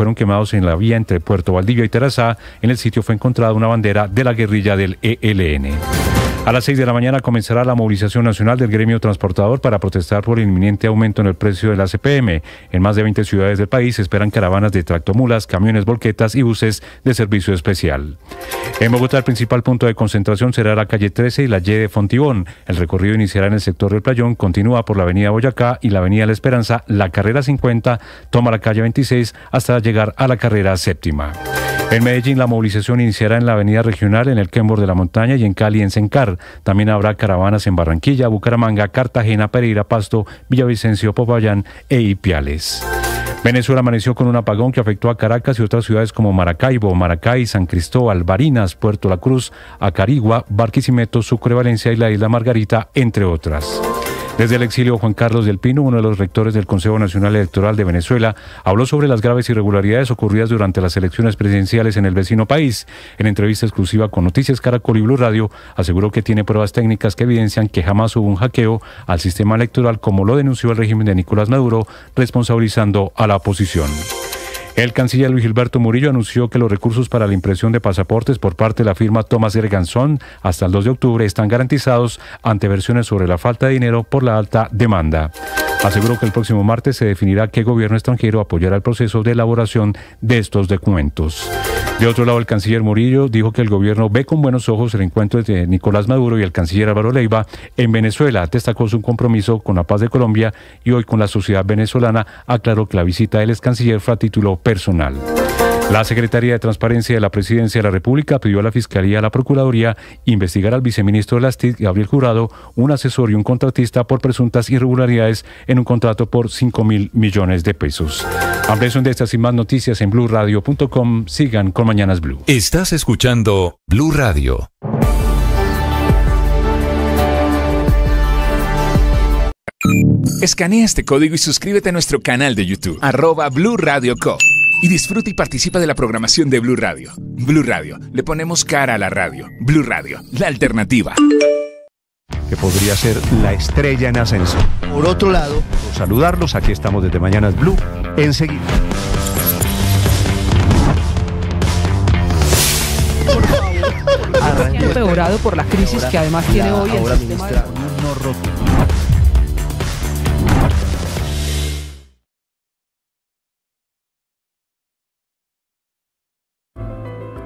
fueron quemados en la vía entre Puerto Valdivia y Terrazá. En el sitio fue encontrada una bandera de la guerrilla del ELN. A las 6 de la mañana comenzará la movilización nacional del gremio transportador para protestar por el inminente aumento en el precio de la CPM. En más de 20 ciudades del país esperan caravanas de tractomulas, camiones, volquetas y buses de servicio especial. En Bogotá, el principal punto de concentración será la calle 13 y la Y de Fontibón. El recorrido iniciará en el sector del Playón, continúa por la avenida Boyacá y la avenida La Esperanza, la carrera 50, toma la calle 26 hasta llegar a la carrera 7ª. En Medellín, la movilización iniciará en la avenida Regional, en el Quembor de la Montaña y en Cali, en Sencar. También habrá caravanas en Barranquilla, Bucaramanga, Cartagena, Pereira, Pasto, Villavicencio, Popayán e Ipiales. Venezuela amaneció con un apagón que afectó a Caracas y otras ciudades como Maracaibo, Maracay, San Cristóbal, Barinas, Puerto La Cruz, Acarigua, Barquisimeto, Sucre, Valencia y la isla Margarita, entre otras. Desde el exilio, Juan Carlos del Pino, uno de los rectores del Consejo Nacional Electoral de Venezuela, habló sobre las graves irregularidades ocurridas durante las elecciones presidenciales en el vecino país. En entrevista exclusiva con Noticias Caracol y Blue Radio, aseguró que tiene pruebas técnicas que evidencian que jamás hubo un hackeo al sistema electoral, como lo denunció el régimen de Nicolás Maduro, responsabilizando a la oposición. El canciller Luis Gilberto Murillo anunció que los recursos para la impresión de pasaportes por parte de la firma Thomas Erganzón hasta el 2 de octubre están garantizados ante versiones sobre la falta de dinero por la alta demanda. Aseguró que el próximo martes se definirá qué gobierno extranjero apoyará el proceso de elaboración de estos documentos. De otro lado, el canciller Murillo dijo que el gobierno ve con buenos ojos el encuentro entre Nicolás Maduro y el canciller Álvaro Leiva en Venezuela. Destacó su compromiso con la paz de Colombia y hoy con la sociedad venezolana. Aclaró que la visita del ex canciller fue a título personal. La Secretaría de Transparencia de la Presidencia de la República pidió a la Fiscalía y a la Procuraduría investigar al viceministro de las TIC, Gabriel Jurado, un asesor y un contratista por presuntas irregularidades en un contrato por 5.000 millones de pesos. Ampliación de estas y más noticias en blurradio.com. Sigan con Mañanas Blue. Estás escuchando Blue Radio. Escanea este código y suscríbete a nuestro canal de YouTube, @BlueRadioCo. Y disfruta y participa de la programación de Blue Radio. Blue Radio, le ponemos cara a la radio. Blue Radio, la alternativa. Que podría ser la estrella en ascenso. Por otro lado, por saludarlos, aquí estamos desde Mañanas Blue, enseguida. Empeorado por la crisis que además tiene hoy el sistema de...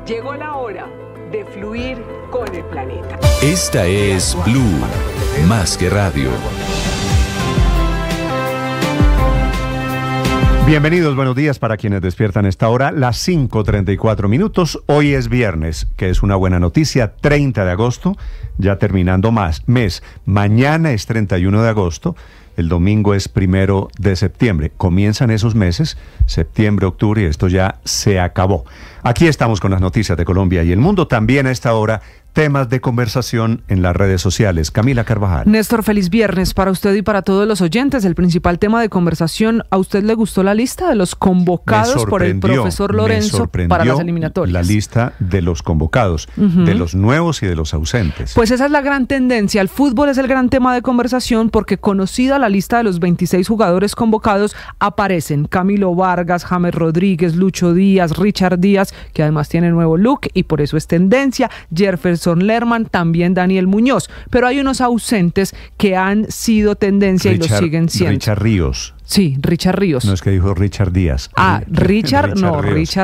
Llegó la hora de fluir con el planeta. Esta es Blue, más que radio. Bienvenidos, buenos días para quienes despiertan esta hora, las 5:34 minutos. Hoy es viernes, que es una buena noticia, 30 de agosto, ya terminando mes. Mañana es 31 de agosto. El domingo es 1 de septiembre. Comienzan esos meses, septiembre, octubre, y esto ya se acabó. Aquí estamos con las noticias de Colombia y el mundo. También a esta hora, temas de conversación en las redes sociales. Camila Carvajal. Néstor, feliz viernes para usted y para todos los oyentes. El principal tema de conversación, ¿a usted le gustó la lista de los convocados por el profesor Lorenzo para las eliminatorias? La lista de los convocados, de los nuevos y de los ausentes. Pues esa es la gran tendencia. El fútbol es el gran tema de conversación porque conocida la lista de los 26 jugadores convocados, aparecen Camilo Vargas, James Rodríguez, Lucho Díaz, Richard Díaz, que además tiene nuevo look y por eso es tendencia, Jefferson Lerman, también Daniel Muñoz, pero hay unos ausentes que han sido tendencia y lo siguen siendo. Richard Ríos. Sí, Richard Ríos. No, es que dijo Richard Díaz. Ah, Richard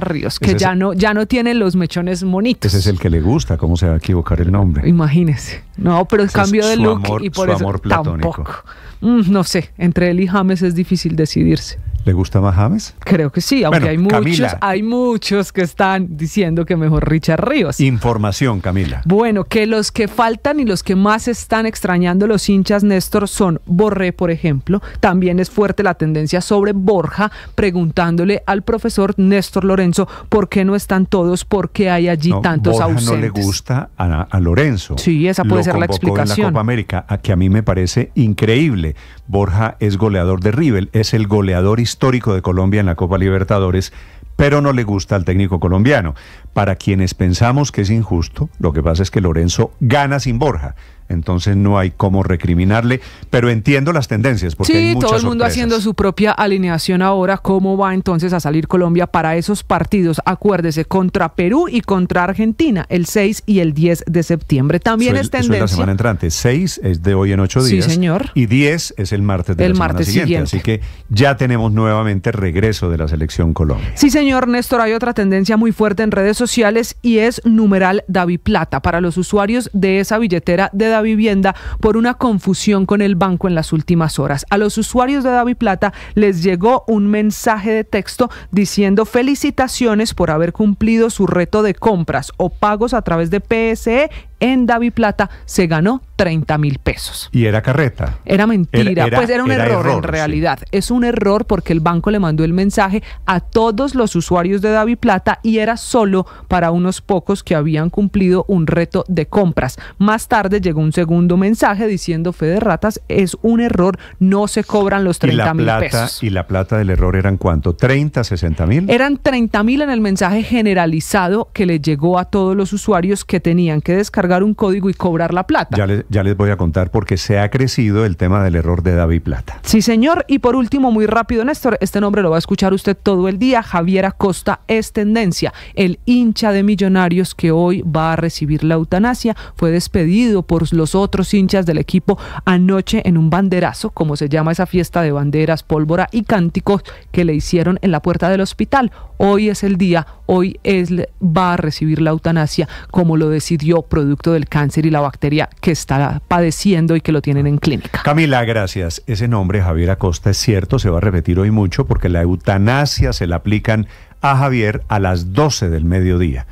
Ríos, que ya no tiene los mechones monitos. Ese es el que le gusta, ¿cómo se va a equivocar el nombre? Imagínese. No, pero el cambio de look amor, y por su eso amor platónico. Tampoco. No sé, entre él y James es difícil decidirse. ¿Le gusta más James? Creo que sí, aunque bueno, hay muchos que están diciendo que mejor Richard Ríos. Información, Camila. Bueno, que los que faltan y los que más están extrañando los hinchas, Néstor, son Borré, por ejemplo. También es fuerte la tendencia sobre Borja, preguntándole al profesor Néstor Lorenzo por qué no están todos, por qué hay allí tantos Borja ausentes. No le gusta a Lorenzo. Sí, esa puede ser la explicación. En la Copa América, que a mí me parece increíble. Borja es goleador de River, es el goleador histórico de Colombia en la Copa Libertadores, pero no le gusta al técnico colombiano. Para quienes pensamos que es injusto, lo que pasa es que Lorenzo gana sin Borja. entonces no hay cómo recriminarle, pero entiendo las tendencias porque sí, hay muchas sorpresas. Sí, todo el mundo haciendo su propia alineación ahora. ¿Cómo va entonces a salir Colombia para esos partidos? Acuérdese, contra Perú y contra Argentina, el 6 y el 10 de septiembre. También es tendencia. Eso es la semana entrante. 6 es de hoy en 8 días. Sí, señor. Y 10 es el martes de la semana siguiente. Así que ya tenemos nuevamente regreso de la selección Colombia. Sí, señor Néstor, hay otra tendencia muy fuerte en redes sociales y es numeral DaviPlata para los usuarios de esa billetera de DaviVivienda por una confusión con el banco en las últimas horas. A los usuarios de DaviPlata les llegó un mensaje de texto diciendo felicitaciones por haber cumplido su reto de compras o pagos a través de PSE. En DaviPlata se ganó 30.000 pesos. ¿Y era carreta? Era mentira, era un error en realidad. Sí. Es un error porque el banco le mandó el mensaje a todos los usuarios de DaviPlata y era solo para unos pocos que habían cumplido un reto de compras. Más tarde llegó un segundo mensaje diciendo, Federratas, es un error, no se cobran los 30.000 pesos. ¿Y la plata del error eran cuánto? ¿30, 60 mil? Eran 30.000 en el mensaje generalizado que le llegó a todos los usuarios que tenían que descargar un código y cobrar la plata. Ya les voy a contar porque se ha crecido el tema del error de DaviPlata. Sí, señor. Y por último, muy rápido, Néstor, este nombre lo va a escuchar usted todo el día. Javier Acosta es tendencia. El hincha de Millonarios que hoy va a recibir la eutanasia fue despedido por los otros hinchas del equipo anoche en un banderazo, como se llama esa fiesta de banderas, pólvora y cánticos que le hicieron en la puerta del hospital. Hoy es el día, hoy va a recibir la eutanasia como lo decidió producto del cáncer y la bacteria que está padeciendo y que lo tienen en clínica. Camila, gracias. Ese nombre, Javier Acosta, es cierto, se va a repetir hoy mucho porque la eutanasia se la aplican a Javier a las 12 del mediodía,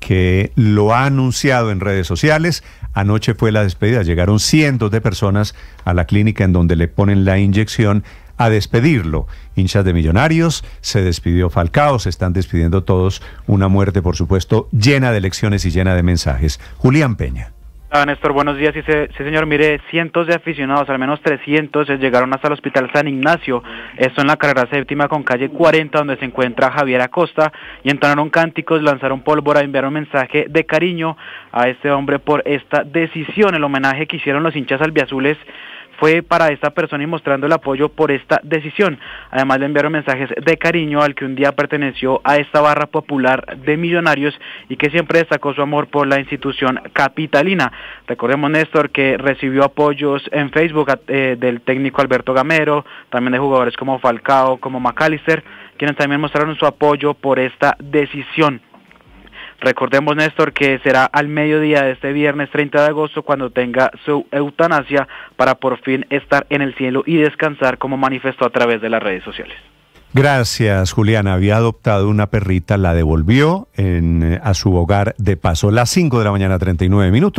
que lo ha anunciado en redes sociales. Anoche fue la despedida, llegaron cientos de personas a la clínica en donde le ponen la inyección a despedirlo. Hinchas de Millonarios, se despidió Falcao, se están despidiendo todos. Una muerte, por supuesto, llena de lecciones y llena de mensajes. Julián Peña. Ah, Néstor, buenos días. Sí, señor, mire, cientos de aficionados, al menos 300, llegaron hasta el Hospital San Ignacio, esto en la carrera séptima con calle 40, donde se encuentra Javier Acosta, y entonaron cánticos, lanzaron pólvora, enviaron un mensaje de cariño a este hombre por esta decisión. El homenaje que hicieron los hinchas albiazules fue para esta persona y mostrando el apoyo por esta decisión. Además le enviaron mensajes de cariño al que un día perteneció a esta barra popular de Millonarios y que siempre destacó su amor por la institución capitalina. Recordemos, Néstor, que recibió apoyos en Facebook del técnico Alberto Gamero, también de jugadores como Falcao, como McAllister, quienes también mostraron su apoyo por esta decisión. Recordemos, Néstor, que será al mediodía de este viernes 30 de agosto cuando tenga su eutanasia para por fin estar en el cielo y descansar, como manifestó a través de las redes sociales. Gracias, Juliana. Había adoptado una perrita, la devolvió a su hogar de paso. Las 5:39 a.m.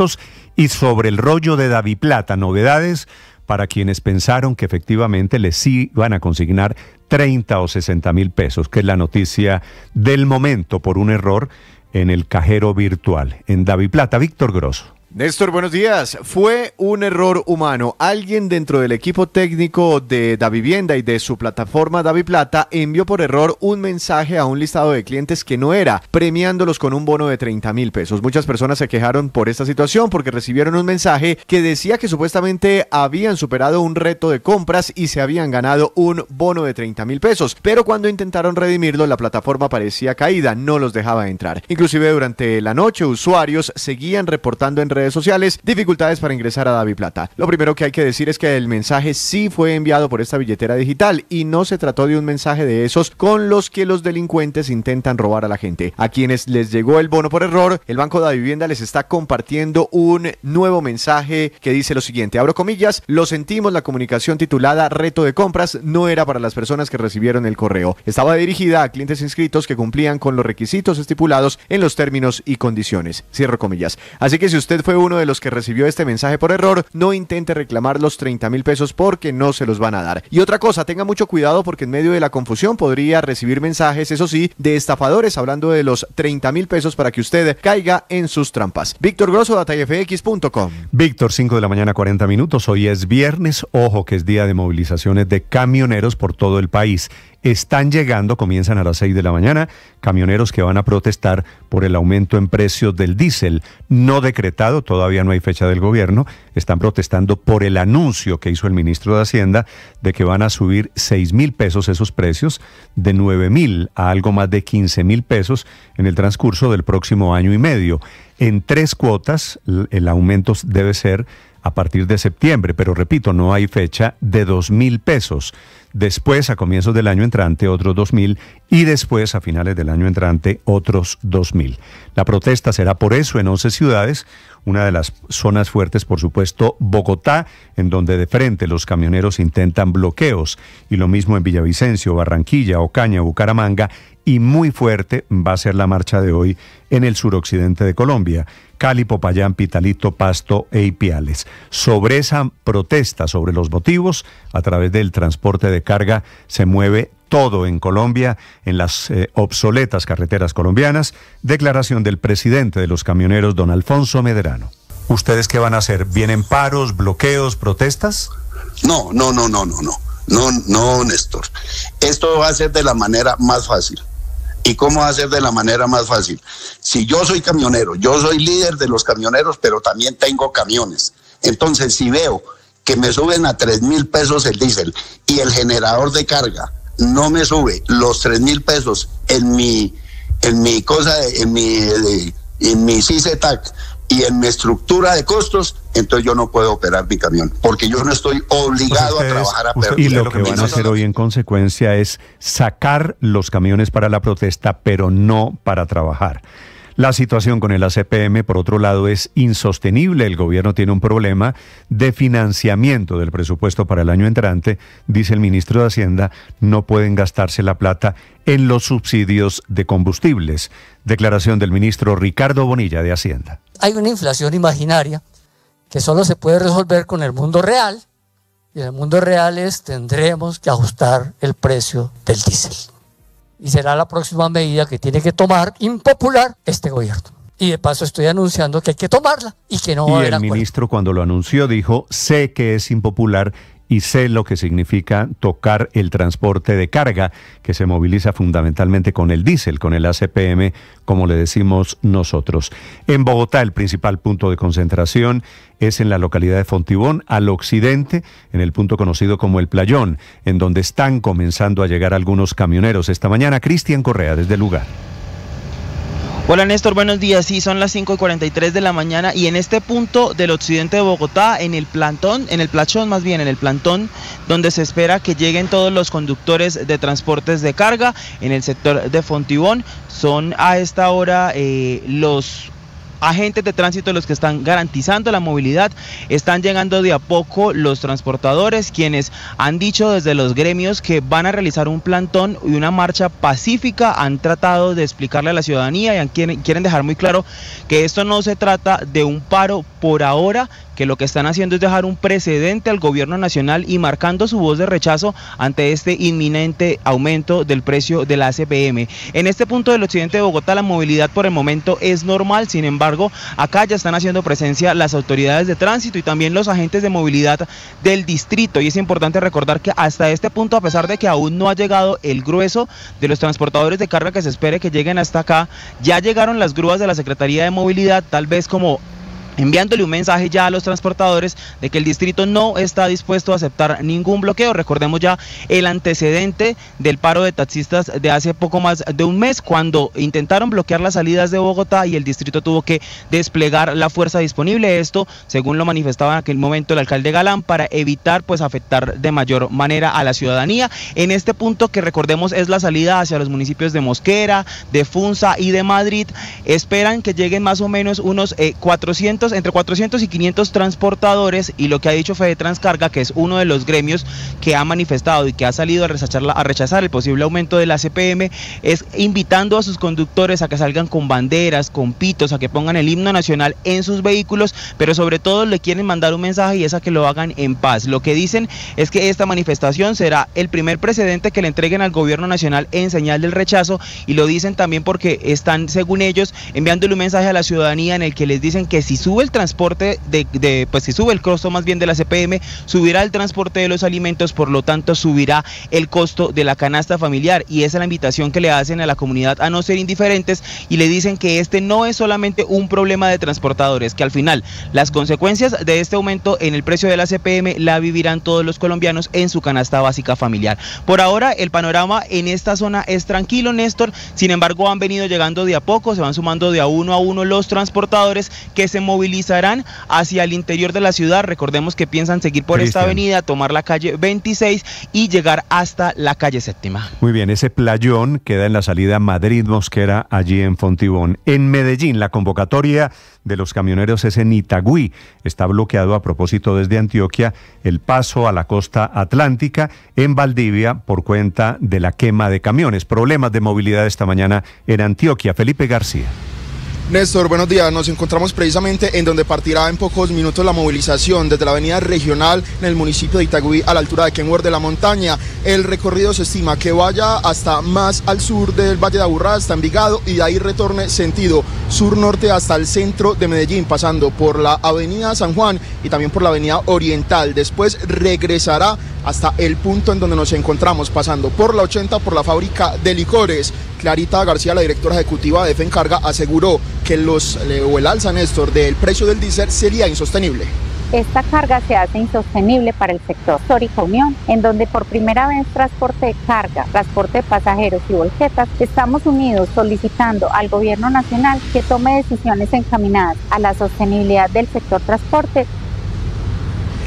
y sobre el rollo de DaviPlata, novedades para quienes pensaron que efectivamente les iban a consignar 30 o 60.000 pesos, que es la noticia del momento por un error en el cajero virtual, en DaviPlata. Víctor Grosso. Néstor, buenos días. Fue un error humano. Alguien dentro del equipo técnico de DaviVivienda y de su plataforma DaviPlata envió por error un mensaje a un listado de clientes que no era, premiándolos con un bono de 30.000 pesos. Muchas personas se quejaron por esta situación porque recibieron un mensaje que decía que supuestamente habían superado un reto de compras y se habían ganado un bono de 30.000 pesos. Pero cuando intentaron redimirlo, la plataforma parecía caída, no los dejaba entrar. Inclusive durante la noche, usuarios seguían reportando en redes sociales dificultades para ingresar a DaviPlata. Lo primero que hay que decir es que el mensaje sí fue enviado por esta billetera digital y no se trató de un mensaje de esos con los que los delincuentes intentan robar a la gente. A quienes les llegó el bono por error, el Banco DaviVivienda les está compartiendo un nuevo mensaje que dice lo siguiente, abro comillas, lo sentimos, la comunicación titulada reto de compras no era para las personas que recibieron el correo. Estaba dirigida a clientes inscritos que cumplían con los requisitos estipulados en los términos y condiciones. Cierro comillas. Así que si usted fue uno de los que recibió este mensaje por error, no intente reclamar los 30.000 pesos porque no se los van a dar. Y otra cosa, tenga mucho cuidado porque en medio de la confusión podría recibir mensajes, eso sí, de estafadores hablando de los 30.000 pesos para que usted caiga en sus trampas. Víctor Grosso, datafx.com. Víctor, 5:40 a.m. Hoy es viernes, ojo que es día de movilizaciones de camioneros por todo el país. están llegando, comienzan a las 6 de la mañana, camioneros que van a protestar por el aumento en precios del diésel, no decretado, todavía no hay fecha del gobierno, están protestando por el anuncio que hizo el ministro de Hacienda de que van a subir 6.000 pesos esos precios, de 9.000 a algo más de 15.000 pesos en el transcurso del próximo año y medio. En 3 cuotas, el aumento debe ser a partir de septiembre, pero repito, no hay fecha, de 2.000 pesos. Después, a comienzos del año entrante, otros 2.000 y después, a finales del año entrante, otros 2.000. La protesta será por eso en 11 ciudades, una de las zonas fuertes, por supuesto, Bogotá, en donde de frente los camioneros intentan bloqueos, y lo mismo en Villavicencio, Barranquilla, Ocaña, Bucaramanga, y muy fuerte va a ser la marcha de hoy en el suroccidente de Colombia, Cali, Popayán, Pitalito, Pasto e Ipiales. Sobre esa protesta, sobre los motivos, a través del transporte de carga se mueve todo en Colombia, en las obsoletas carreteras colombianas. Declaración del presidente de los camioneros, don Alfonso Medrano. ¿Ustedes qué van a hacer? ¿Vienen paros, bloqueos, protestas? No, Néstor. Esto va a ser de la manera más fácil. ¿Y cómo va a ser de la manera más fácil? Si yo soy camionero, yo soy líder de los camioneros, pero también tengo camiones. Entonces, si veo que me suben a 3.000 pesos el diésel y el generador de carga no me sube los 3.000 pesos en mi CICETAC y en mi estructura de costos, entonces yo no puedo operar mi camión, porque yo no estoy obligado a trabajar a pérdida. Y lo que van a hacer hoy en consecuencia es sacar los camiones para la protesta, pero no para trabajar. La situación con el ACPM, por otro lado, es insostenible. El gobierno tiene un problema de financiamiento del presupuesto para el año entrante. Dice el ministro de Hacienda, no pueden gastarse la plata en los subsidios de combustibles. Declaración del ministro Ricardo Bonilla de Hacienda. Hay una inflación imaginaria que solo se puede resolver con el mundo real. Y en el mundo real tendremos que ajustar el precio del diésel. Y será la próxima medida que tiene que tomar, impopular, este gobierno. Y de paso estoy anunciando que hay que tomarla y que no va a haber acuerdo. Y el ministro, cuando lo anunció, dijo, sé que es impopular y sé lo que significa tocar el transporte de carga, que se moviliza fundamentalmente con el diésel, con el ACPM, como le decimos nosotros. En Bogotá, el principal punto de concentración es en la localidad de Fontibón, al occidente, en el punto conocido como El Playón, en donde están comenzando a llegar algunos camioneros. Esta mañana, Cristian Correa, desde el lugar. Hola Néstor, buenos días. Sí, son las 5:43 de la mañana y en este punto del occidente de Bogotá, en el plantón, donde se espera que lleguen todos los conductores de transportes de carga en el sector de Fontibón, son a esta hora los agentes de tránsito los que están garantizando la movilidad. Están llegando de a poco los transportadores, quienes han dicho desde los gremios que van a realizar un plantón y una marcha pacífica. Han tratado de explicarle a la ciudadanía y quieren dejar muy claro que esto no se trata de un paro por ahora, que lo que están haciendo es dejar un precedente al gobierno nacional y marcando su voz de rechazo ante este inminente aumento del precio de la ACPM. En este punto del occidente de Bogotá la movilidad por el momento es normal, sin embargo acá ya están haciendo presencia las autoridades de tránsito y también los agentes de movilidad del distrito, y es importante recordar que hasta este punto, a pesar de que aún no ha llegado el grueso de los transportadores de carga que se espere que lleguen hasta acá, ya llegaron las grúas de la Secretaría de Movilidad, tal vez como enviándole un mensaje ya a los transportadores de que el distrito no está dispuesto a aceptar ningún bloqueo. Recordemos ya el antecedente del paro de taxistas de hace poco más de un mes, cuando intentaron bloquear las salidas de Bogotá y el distrito tuvo que desplegar la fuerza disponible. Esto, según lo manifestaba en aquel momento el alcalde Galán, para evitar afectar de mayor manera a la ciudadanía. En este punto, que recordemos es la salida hacia los municipios de Mosquera, de Funza y de Madrid, esperan que lleguen más o menos unos 400 y 500 transportadores, y lo que ha dicho Fedetrans Carga, que es uno de los gremios que ha manifestado y que ha salido a rechazar el posible aumento de la ACPM, es invitando a sus conductores a que salgan con banderas, con pitos, a que pongan el himno nacional en sus vehículos, pero sobre todo le quieren mandar un mensaje, y es a que lo hagan en paz. Lo que dicen es que esta manifestación será el primer precedente que le entreguen al gobierno nacional en señal del rechazo, y lo dicen también porque están, según ellos, enviándole un mensaje a la ciudadanía en el que les dicen que si suben sube el transporte pues si sube el costo más bien de la CPM, subirá el transporte de los alimentos, por lo tanto subirá el costo de la canasta familiar. Y esa es la invitación que le hacen a la comunidad, a no ser indiferentes, y le dicen que este no es solamente un problema de transportadores, que al final las consecuencias de este aumento en el precio de la CPM la vivirán todos los colombianos en su canasta básica familiar. Por ahora el panorama en esta zona es tranquilo, Néstor, sin embargo han venido llegando de a poco, se van sumando de a uno los transportadores que se movilizarán hacia el interior de la ciudad. Recordemos que piensan seguir por esta avenida, tomar la calle 26 y llegar hasta la calle Séptima. Muy bien, ese playón queda en la salida Madrid-Mosquera, allí en Fontibón. En Medellín, la convocatoria de los camioneros es en Itagüí. Está bloqueado a propósito desde Antioquia el paso a la costa atlántica en Valdivia por cuenta de la quema de camiones. Problemas de movilidad esta mañana en Antioquia. Felipe García. Néstor, buenos días. Nos encontramos precisamente en donde partirá en pocos minutos la movilización desde la avenida regional en el municipio de Itagüí a la altura de Kenworth de la Montaña. El recorrido se estima que vaya hasta más al sur del Valle de Aburrá, hasta Envigado, y de ahí retorne sentido sur-norte hasta el centro de Medellín, pasando por la avenida San Juan y también por la avenida Oriental. Después regresará hasta el punto en donde nos encontramos, pasando por la 80, por la fábrica de licores. Clarita García, la directora ejecutiva de FENCarga, aseguró que el alza, Néstor, del precio del diésel sería insostenible. Esta carga se hace insostenible para el sector histórico Unión, en donde por primera vez transporte de carga, transporte de pasajeros y volquetas, estamos unidos solicitando al gobierno nacional que tome decisiones encaminadas a la sostenibilidad del sector transporte.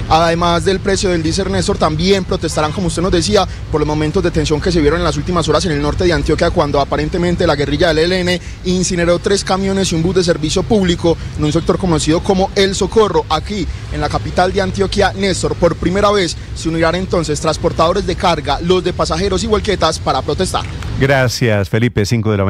Además del precio del diésel, Néstor, también protestarán, como usted nos decía, por los momentos de tensión que se vieron en las últimas horas en el norte de Antioquia, cuando aparentemente la guerrilla del ELN incineró 3 camiones y un bus de servicio público en un sector conocido como El Socorro. Aquí, en la capital de Antioquia, Néstor, por primera vez se unirán entonces transportadores de carga, los de pasajeros y volquetas, para protestar. Gracias, Felipe. 5:48 de la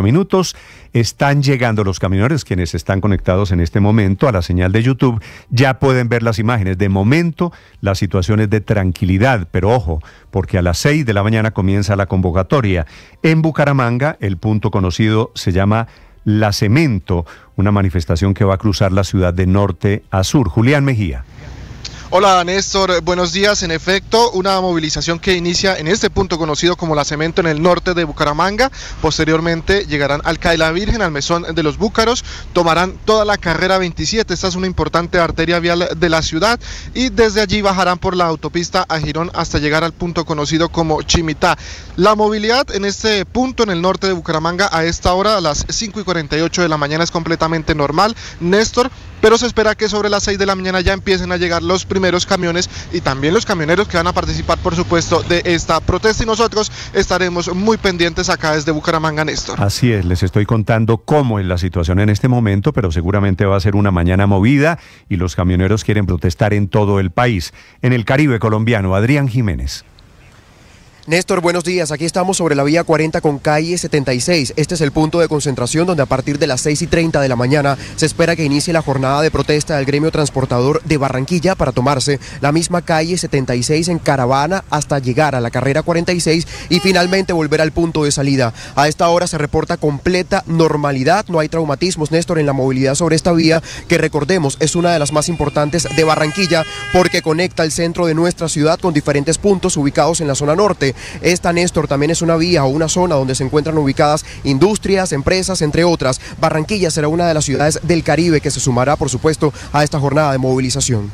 mañana. Están llegando los camioneros, quienes están conectados en este momento a la señal de YouTube. Ya pueden ver las imágenes. De momento, la situación es de tranquilidad, pero ojo, porque a las 6 de la mañana comienza la convocatoria. En Bucaramanga, el punto conocido se llama La Cemento, una manifestación que va a cruzar la ciudad de norte a sur. Julián Mejía. Hola, Néstor, buenos días. En efecto, una movilización que inicia en este punto conocido como La Cemento, en el norte de Bucaramanga. Posteriormente llegarán al Calle La Virgen, al Mesón de los Búcaros, tomarán toda la carrera 27, esta es una importante arteria vial de la ciudad, y desde allí bajarán por la autopista a Girón hasta llegar al punto conocido como Chimitá. La movilidad en este punto, en el norte de Bucaramanga, a esta hora, a las 5:48 de la mañana, es completamente normal, Néstor, pero se espera que sobre las 6 de la mañana ya empiecen a llegar los primeros camiones y también los camioneros que van a participar, por supuesto, de esta protesta, y nosotros estaremos muy pendientes acá desde Bucaramanga, Néstor. Así es, les estoy contando cómo es la situación en este momento, pero seguramente va a ser una mañana movida y los camioneros quieren protestar en todo el país. En el Caribe colombiano, Adrián Jiménez. Néstor, buenos días. Aquí estamos sobre la vía 40 con calle 76. Este es el punto de concentración donde a partir de las 6:30 de la mañana se espera que inicie la jornada de protesta del gremio transportador de Barranquilla para tomarse la misma calle 76 en caravana hasta llegar a la carrera 46 y finalmente volver al punto de salida. A esta hora se reporta completa normalidad. No hay traumatismos, Néstor, en la movilidad sobre esta vía, que recordemos es una de las más importantes de Barranquilla porque conecta el centro de nuestra ciudad con diferentes puntos ubicados en la zona norte. Esta, Néstor, también es una vía o una zona donde se encuentran ubicadas industrias, empresas, entre otras. Barranquilla será una de las ciudades del Caribe que se sumará, por supuesto, a esta jornada de movilización.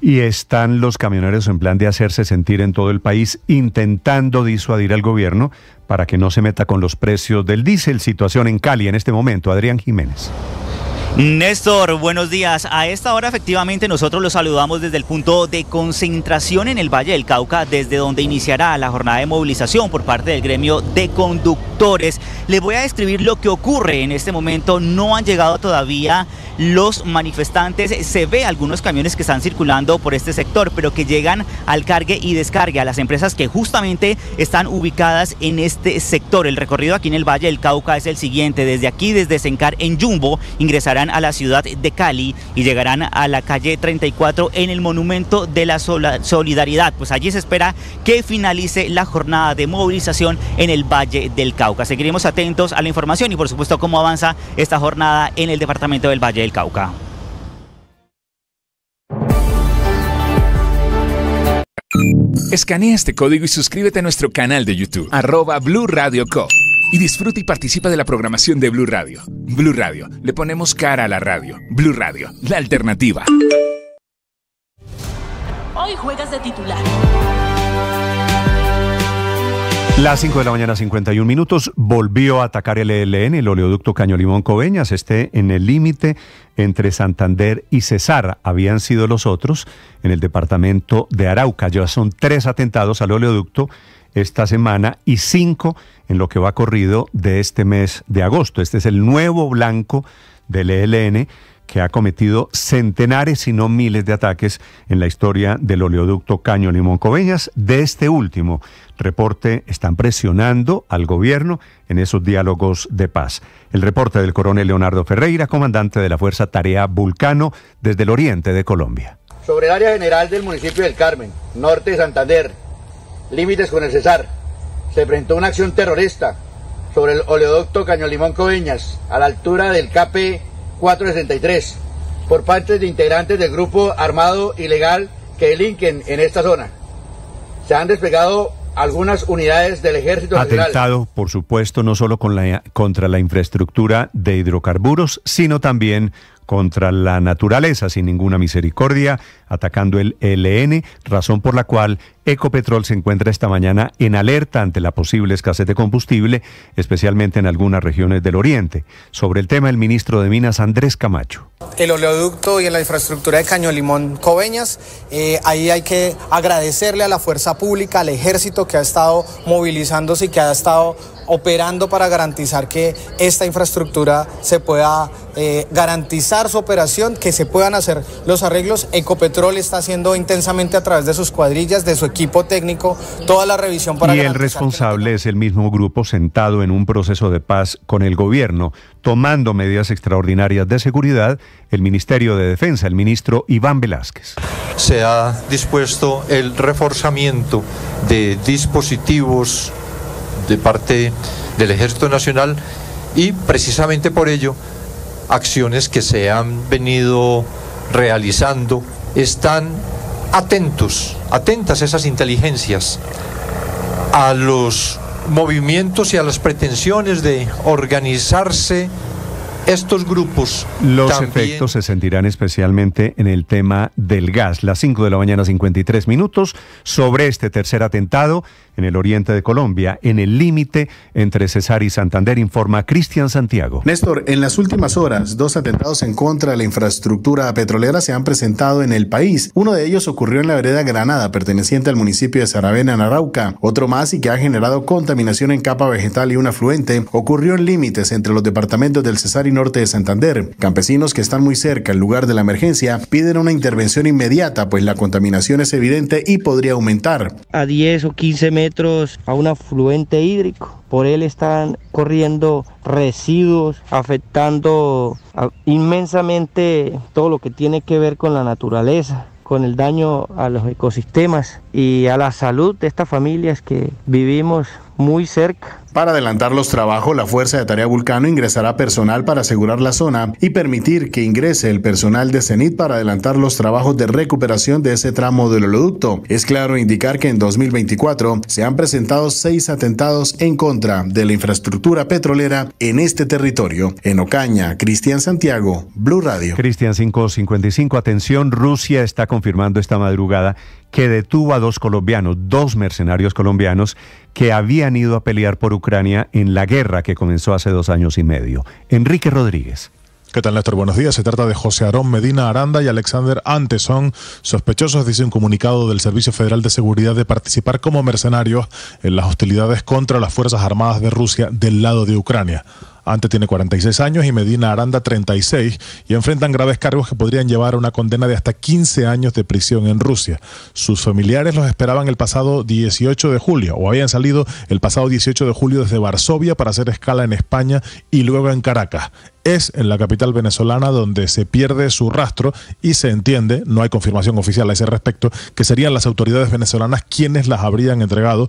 Y están los camioneros en plan de hacerse sentir en todo el país, intentando disuadir al gobierno para que no se meta con los precios del diésel. Situación en Cali en este momento. Adrián Jiménez. Néstor, buenos días. A esta hora efectivamente nosotros los saludamos desde el punto de concentración en el Valle del Cauca, desde donde iniciará la jornada de movilización por parte del gremio de conductores. Les voy a describir lo que ocurre en este momento. No han llegado todavía los manifestantes. Se ve algunos camiones que están circulando por este sector, pero que llegan al cargue y descargue, a las empresas que justamente están ubicadas en este sector. El recorrido aquí en el Valle del Cauca es el siguiente. Desde aquí, desde Sencar en Yumbo, ingresarán a la ciudad de Cali y llegarán a la calle 34 en el Monumento de la Solidaridad. Pues allí se espera que finalice la jornada de movilización en el Valle del Cauca. Seguiremos atentos a la información y por supuesto cómo avanza esta jornada en el departamento del Valle del Cauca. Escanea este código y suscríbete a nuestro canal de YouTube @BluRadioCo y disfruta y participa de la programación de Blu Radio. Blu Radio, le ponemos cara a la radio. Blu Radio, la alternativa. Hoy juegas de titular. Las 5 de la mañana, 51 minutos, volvió a atacar el ELN, el oleoducto Caño Limón-Coveñas, esté en el límite entre Santander y Cesar. Habían sido los otros en el departamento de Arauca. Ya son 3 atentados al oleoducto esta semana y 5 en lo que va corrido de este mes de agosto. Este es el nuevo blanco del ELN, que ha cometido centenares, si no miles de ataques en la historia del oleoducto Caño Limón-Coveñas. De este último reporte están presionando al gobierno en esos diálogos de paz. El reporte del coronel Leonardo Ferreira, comandante de la Fuerza Tarea Vulcano, desde el oriente de Colombia. Sobre el área general del municipio del Carmen, norte de Santander, límites con el Cesar, se enfrentó una acción terrorista sobre el oleoducto Caño Limón-Coveñas, a la altura del KP 463, por parte de integrantes del grupo armado ilegal que delinquen en esta zona. Se han desplegado algunas unidades del Ejército Nacional. Atentado, por supuesto, no solo contra la infraestructura de hidrocarburos, sino también contra la naturaleza, sin ninguna misericordia, atacando el ELN, razón por la cual Ecopetrol se encuentra esta mañana en alerta ante la posible escasez de combustible, especialmente en algunas regiones del oriente. Sobre el tema, el ministro de Minas, Andrés Camacho. El oleoducto y la infraestructura de Caño Limón-Coveñas, ahí hay que agradecerle a la fuerza pública, al ejército que ha estado movilizándose y que ha estado operando para garantizar que esta infraestructura se pueda garantizar su operación, que se puedan hacer los arreglos. Ecopetrol está haciendo intensamente a través de sus cuadrillas, de su equipo técnico, toda la revisión para garantizar. Y el responsable es el mismo grupo sentado en un proceso de paz con el gobierno, tomando medidas extraordinarias de seguridad, el Ministerio de Defensa, el ministro Iván Velásquez. Se ha dispuesto el reforzamiento de dispositivos de parte del Ejército Nacional y precisamente por ello acciones que se han venido realizando están atentas esas inteligencias a los movimientos y a las pretensiones de organizarse estos grupos. Los efectos se sentirán especialmente en el tema del gas. Las 5 de la mañana, 53 minutos, sobre este tercer atentado en el oriente de Colombia, en el límite entre Cesar y Santander, informa Cristian Santiago. Néstor, en las últimas horas, 2 atentados en contra de la infraestructura petrolera se han presentado en el país. Uno de ellos ocurrió en la vereda Granada, perteneciente al municipio de Saravena, en Arauca. Otro más, y que ha generado contaminación en capa vegetal y un afluente, ocurrió en límites entre los departamentos del Cesar y norte de Santander. Campesinos que están muy cerca al lugar de la emergencia piden una intervención inmediata, pues la contaminación es evidente y podría aumentar. A 10 o 15 metros a un afluente hídrico. Por él están corriendo residuos, afectando inmensamente todo lo que tiene que ver con la naturaleza, con el daño a los ecosistemas y a la salud de estas familias que vivimos muy cerca. Para adelantar los trabajos, la Fuerza de Tarea Vulcano ingresará personal para asegurar la zona y permitir que ingrese el personal de CENIT para adelantar los trabajos de recuperación de ese tramo del oleoducto. Es claro indicar que en 2024 se han presentado 6 atentados en contra de la infraestructura petrolera en este territorio. En Ocaña, Cristian Santiago, Blu Radio. Cristian, 5:55, atención, Rusia está confirmando esta madrugada que detuvo a 2 colombianos, 2 mercenarios colombianos que habían ido a pelear por Ucrania en la guerra que comenzó hace 2 años y medio. Enrique Rodríguez. ¿Qué tal, Néstor? Buenos días. Se trata de José Aarón Medina Aranda y Alexander Ante. Son sospechosos, dice un comunicado del Servicio Federal de Seguridad, de participar como mercenarios en las hostilidades contra las Fuerzas Armadas de Rusia del lado de Ucrania. Ante tiene 46 años y Medina Aranda 36, y enfrentan graves cargos que podrían llevar a una condena de hasta 15 años de prisión en Rusia. Sus familiares los esperaban el pasado 18 de julio, o habían salido el pasado 18 de julio desde Varsovia para hacer escala en España y luego en Caracas. Es en la capital venezolana donde se pierde su rastro y se entiende, no hay confirmación oficial a ese respecto, que serían las autoridades venezolanas quienes los habrían entregado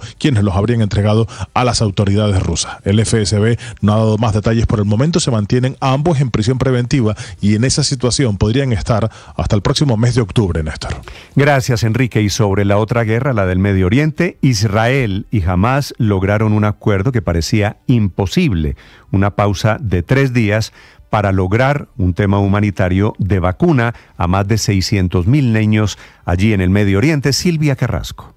a las autoridades rusas. El FSB no ha dado más detalles detalles, por el momento se mantienen ambos en prisión preventiva y en esa situación podrían estar hasta el próximo mes de octubre, Néstor. Gracias, Enrique. Y sobre la otra guerra, la del Medio Oriente, Israel y Hamás lograron un acuerdo que parecía imposible, una pausa de 3 días para lograr un tema humanitario de vacuna a más de 600.000 niños allí en el Medio Oriente. Silvia Carrasco.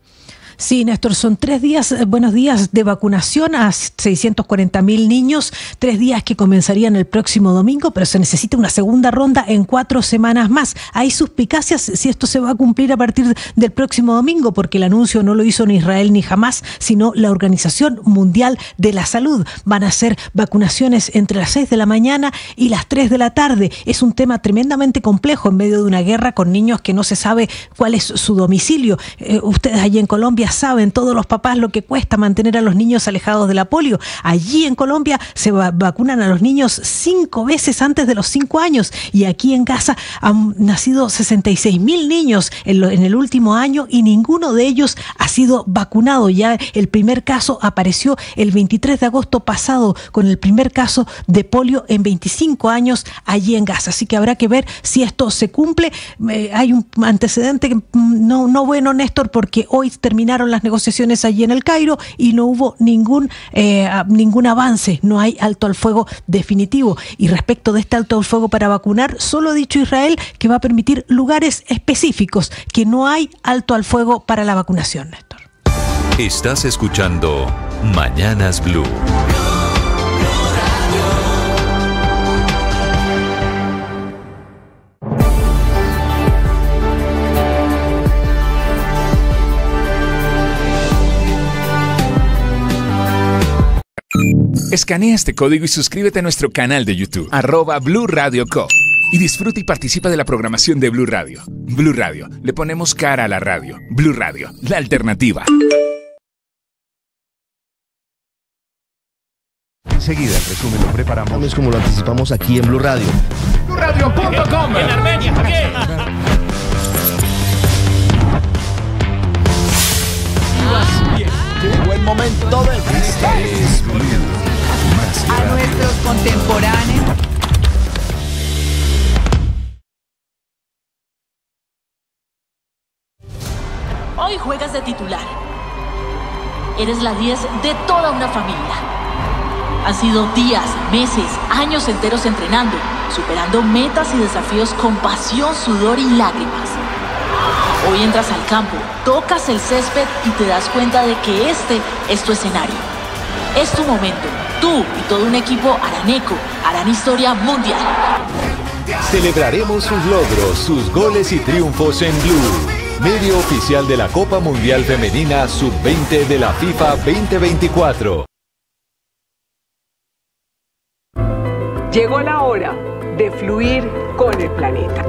Sí, Néstor, son 3 días, buenos días, de vacunación a 640.000 niños, 3 días que comenzarían el próximo domingo, pero se necesita una segunda ronda en 4 semanas más. Hay suspicacias si esto se va a cumplir a partir del próximo domingo, porque el anuncio no lo hizo ni Israel ni Hamás, sino la Organización Mundial de la Salud. Van a hacer vacunaciones entre las 6 de la mañana y las 3 de la tarde. Es un tema tremendamente complejo en medio de una guerra con niños que no se sabe cuál es su domicilio. Ustedes allí en Colombia saben, todos los papás, lo que cuesta mantener a los niños alejados de la polio. Allí en Colombia se vacunan a los niños 5 veces antes de los 5 años, y aquí en Gaza han nacido 66.000 niños en el último año y ninguno de ellos ha sido vacunado. Ya el primer caso apareció el 23 de agosto pasado, con el primer caso de polio en 25 años allí en Gaza. Así que habrá que ver si esto se cumple. Hay un antecedente no bueno, Néstor, porque hoy terminaron las negociaciones allí en el Cairo y no hubo ningún avance, no hay alto al fuego definitivo. Y respecto de este alto al fuego para vacunar, solo ha dicho Israel que va a permitir lugares específicos, que no hay alto al fuego para la vacunación, Néstor. Estás escuchando Mañanas Blue. Escanea este código y suscríbete a nuestro canal de YouTube, @BluRadioCo, y disfruta y participa de la programación de Blu Radio. Blu Radio, le ponemos cara a la radio. Blu Radio, la alternativa. Enseguida el resumen lo preparamos como lo anticipamos aquí en Blu Radio. BluRadio.com en Armenia, aquí. Llegó el momento del freestyle. A nuestros contemporáneos. Hoy juegas de titular. Eres la 10 de toda una familia. Han sido días, meses, años enteros entrenando, superando metas y desafíos con pasión, sudor y lágrimas. Hoy entras al campo, tocas el césped y te das cuenta de que este es tu escenario. Es tu momento. Tú y todo un equipo harán eco, harán historia mundial. Celebraremos sus logros, sus goles y triunfos en Blue, medio oficial de la Copa Mundial Femenina Sub-20 de la FIFA 2024. Llegó la hora de fluir con el planeta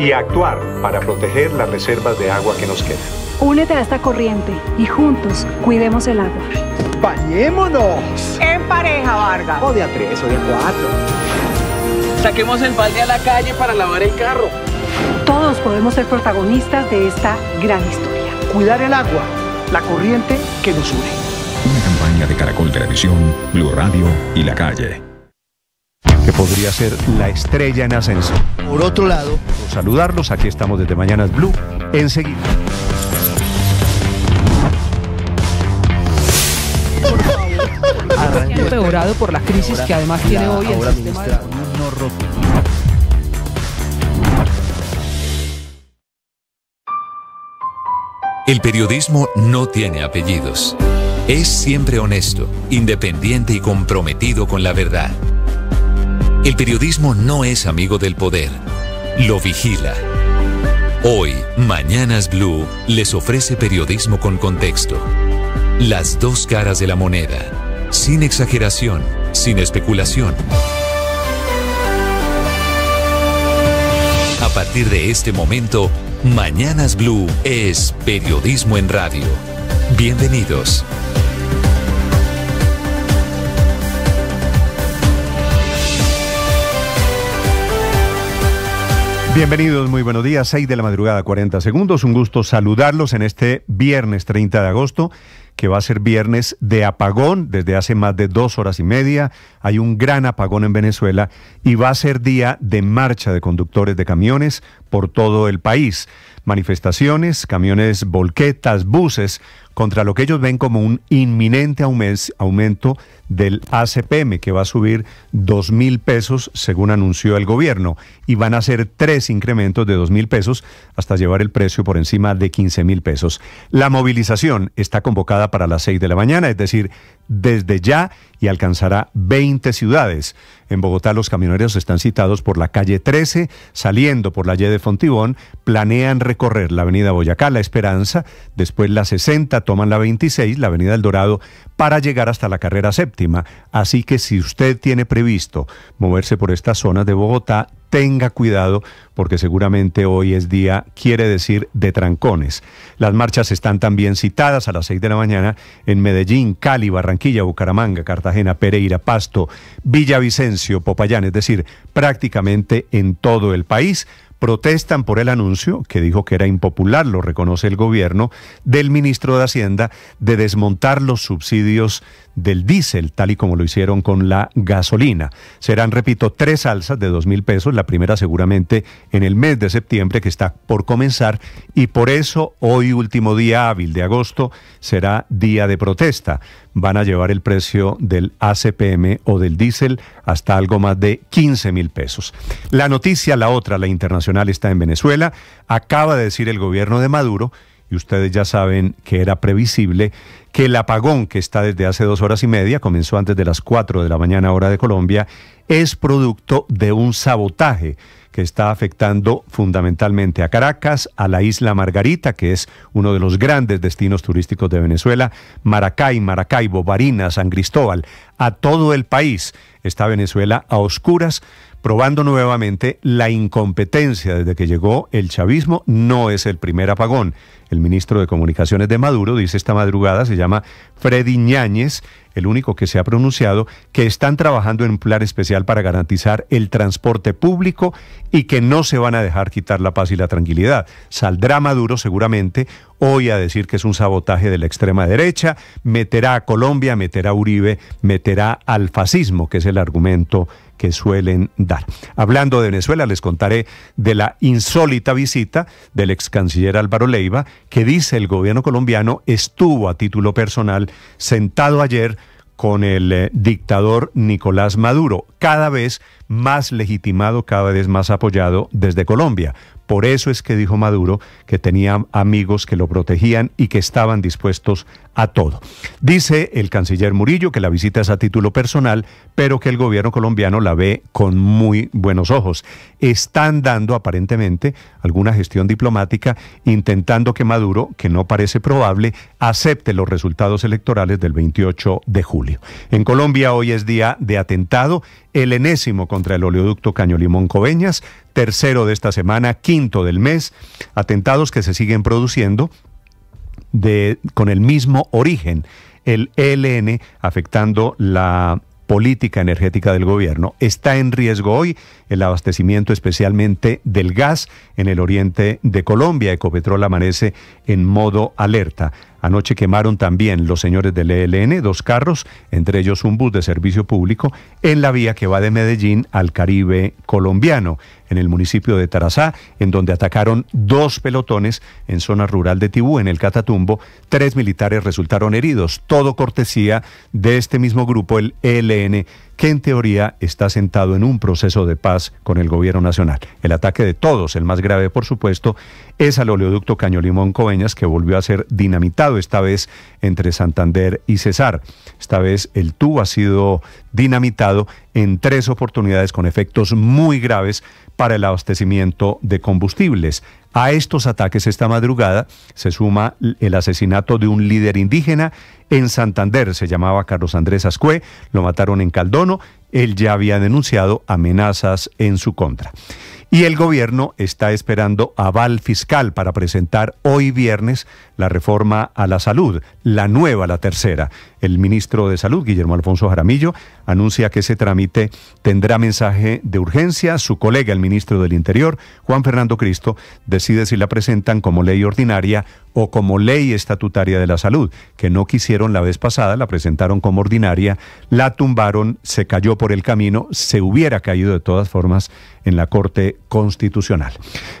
y actuar para proteger las reservas de agua que nos quedan. Únete a esta corriente y juntos cuidemos el agua. ¡Bañémonos! En pareja, Vargas. O de a 3 o de a 4. Saquemos el balde a la calle para lavar el carro. Todos podemos ser protagonistas de esta gran historia. Cuidar el agua, la corriente que nos une. Una campaña de Caracol Televisión, Blu Radio y La Calle. Que podría ser la estrella en ascenso. Por otro lado, por saludarlos, aquí estamos desde Mañanas Blue, enseguida. Empeorado por la crisis que además tiene hoy el sistema de... El periodismo no tiene apellidos. Es siempre honesto, independiente y comprometido con la verdad. El periodismo no es amigo del poder, lo vigila. Hoy, Mañanas Blue les ofrece periodismo con contexto. Las dos caras de la moneda, sin exageración, sin especulación. A partir de este momento, Mañanas Blue es periodismo en radio. Bienvenidos. Bienvenidos, muy buenos días, 6 de la madrugada, 40 segundos. Un gusto saludarlos en este viernes 30 de agosto, que va a ser viernes de apagón desde hace más de 2 horas y media. Hay un gran apagón en Venezuela y va a ser día de marcha de conductores de camiones por todo el país. Manifestaciones, camiones, volquetas, buses, contra lo que ellos ven como un inminente aumento del ACPM, que va a subir 2.000 pesos, según anunció el gobierno, y van a hacer 3 incrementos de 2.000 pesos hasta llevar el precio por encima de 15.000 pesos. La movilización está convocada para las 6 de la mañana, es decir, desde ya, y alcanzará 20 ciudades. En Bogotá los camioneros están citados por la calle 13, saliendo por la Y de Fontibón, planean recorrer la avenida Boyacá, la Esperanza, después la 60, toman la 26, la avenida El Dorado, para llegar hasta la carrera séptima. Así que si usted tiene previsto moverse por estas zonas de Bogotá, tenga cuidado, porque seguramente hoy es día, quiere decir, de trancones. Las marchas están también citadas a las 6 de la mañana en Medellín, Cali, Barranquilla, Bucaramanga, Cartagena, Pereira, Pasto, Villavicencio, Popayán, es decir, prácticamente en todo el país. Protestan por el anuncio, que dijo que era impopular, lo reconoce el gobierno, del ministro de Hacienda, de desmontar los subsidios del diésel, tal y como lo hicieron con la gasolina. Serán, repito, 3 alzas de 2.000 pesos, la primera seguramente en el mes de septiembre, que está por comenzar, y por eso hoy, último día hábil de agosto, será día de protesta. Van a llevar el precio del ACPM o del diésel hasta algo más de 15.000 pesos. La noticia, la otra, la internacional, está en Venezuela. Acaba de decir el gobierno de Maduro, y ustedes ya saben que era previsible, que el apagón que está desde hace 2 horas y media, comenzó antes de las 4 de la mañana hora de Colombia, es producto de un sabotaje que está afectando fundamentalmente a Caracas, a la isla Margarita, que es uno de los grandes destinos turísticos de Venezuela, Maracay, Maracaibo, Barinas, San Cristóbal, a todo el país. Está Venezuela a oscuras, probando nuevamente la incompetencia desde que llegó el chavismo. No es el primer apagón. El ministro de Comunicaciones de Maduro dice esta madrugada, se llama Freddy Ñáñez, el único que se ha pronunciado, que están trabajando en un plan especial para garantizar el transporte público y que no se van a dejar quitar la paz y la tranquilidad. Saldrá Maduro seguramente hoy a decir que es un sabotaje de la extrema derecha, meterá a Colombia, meterá a Uribe, meterá al fascismo, que es el argumento que suelen dar. Hablando de Venezuela, les contaré de la insólita visita del ex canciller Álvaro Leiva, que dice el gobierno colombiano estuvo a título personal sentado ayer con el dictador Nicolás Maduro, cada vez más legitimado, cada vez más apoyado desde Colombia. Por eso es que dijo Maduro que tenía amigos que lo protegían y que estaban dispuestos a todo. Dice el canciller Murillo que la visita es a título personal, pero que el gobierno colombiano la ve con muy buenos ojos. Están dando aparentemente alguna gestión diplomática, intentando que Maduro, que no parece probable, acepte los resultados electorales del 28 de julio. En Colombia hoy es día de atentado, el enésimo contra el oleoducto Caño Limón-Coveñas, tercero de esta semana, quinto del mes, atentados que se siguen produciendo con el mismo origen, el ELN afectando la política energética del gobierno. Está en riesgo hoy el abastecimiento especialmente del gas en el oriente de Colombia. Ecopetrol amanece en modo alerta. Anoche quemaron también los señores del ELN 2 carros, entre ellos un bus de servicio público, en la vía que va de Medellín al Caribe colombiano, en el municipio de Tarazá, en donde atacaron 2 pelotones en zona rural de Tibú, en el Catatumbo. 3 militares resultaron heridos, todo cortesía de este mismo grupo, el ELN, que en teoría está sentado en un proceso de paz con el gobierno nacional. El ataque de todos, el más grave por supuesto, es al oleoducto Caño Limón-Coveñas, que volvió a ser dinamitado, esta vez entre Santander y Cesar. Esta vez el tubo ha sido dinamitado en 3 oportunidades, con efectos muy graves para el abastecimiento de combustibles. A estos ataques esta madrugada se suma el asesinato de un líder indígena en Santander, se llamaba Carlos Andrés Ascué, lo mataron en Caldono, él ya había denunciado amenazas en su contra. Y el gobierno está esperando aval fiscal para presentar hoy viernes la reforma a la salud, la nueva, la tercera. El ministro de Salud, Guillermo Alfonso Jaramillo, anuncia que ese trámite tendrá mensaje de urgencia. Su colega, el ministro del Interior, Juan Fernando Cristo, decide si la presentan como ley ordinaria o como ley estatutaria de la salud, que no quisieron la vez pasada, la presentaron como ordinaria, la tumbaron, se cayó por el camino, se hubiera caído de todas formas en la Corte Constitucional.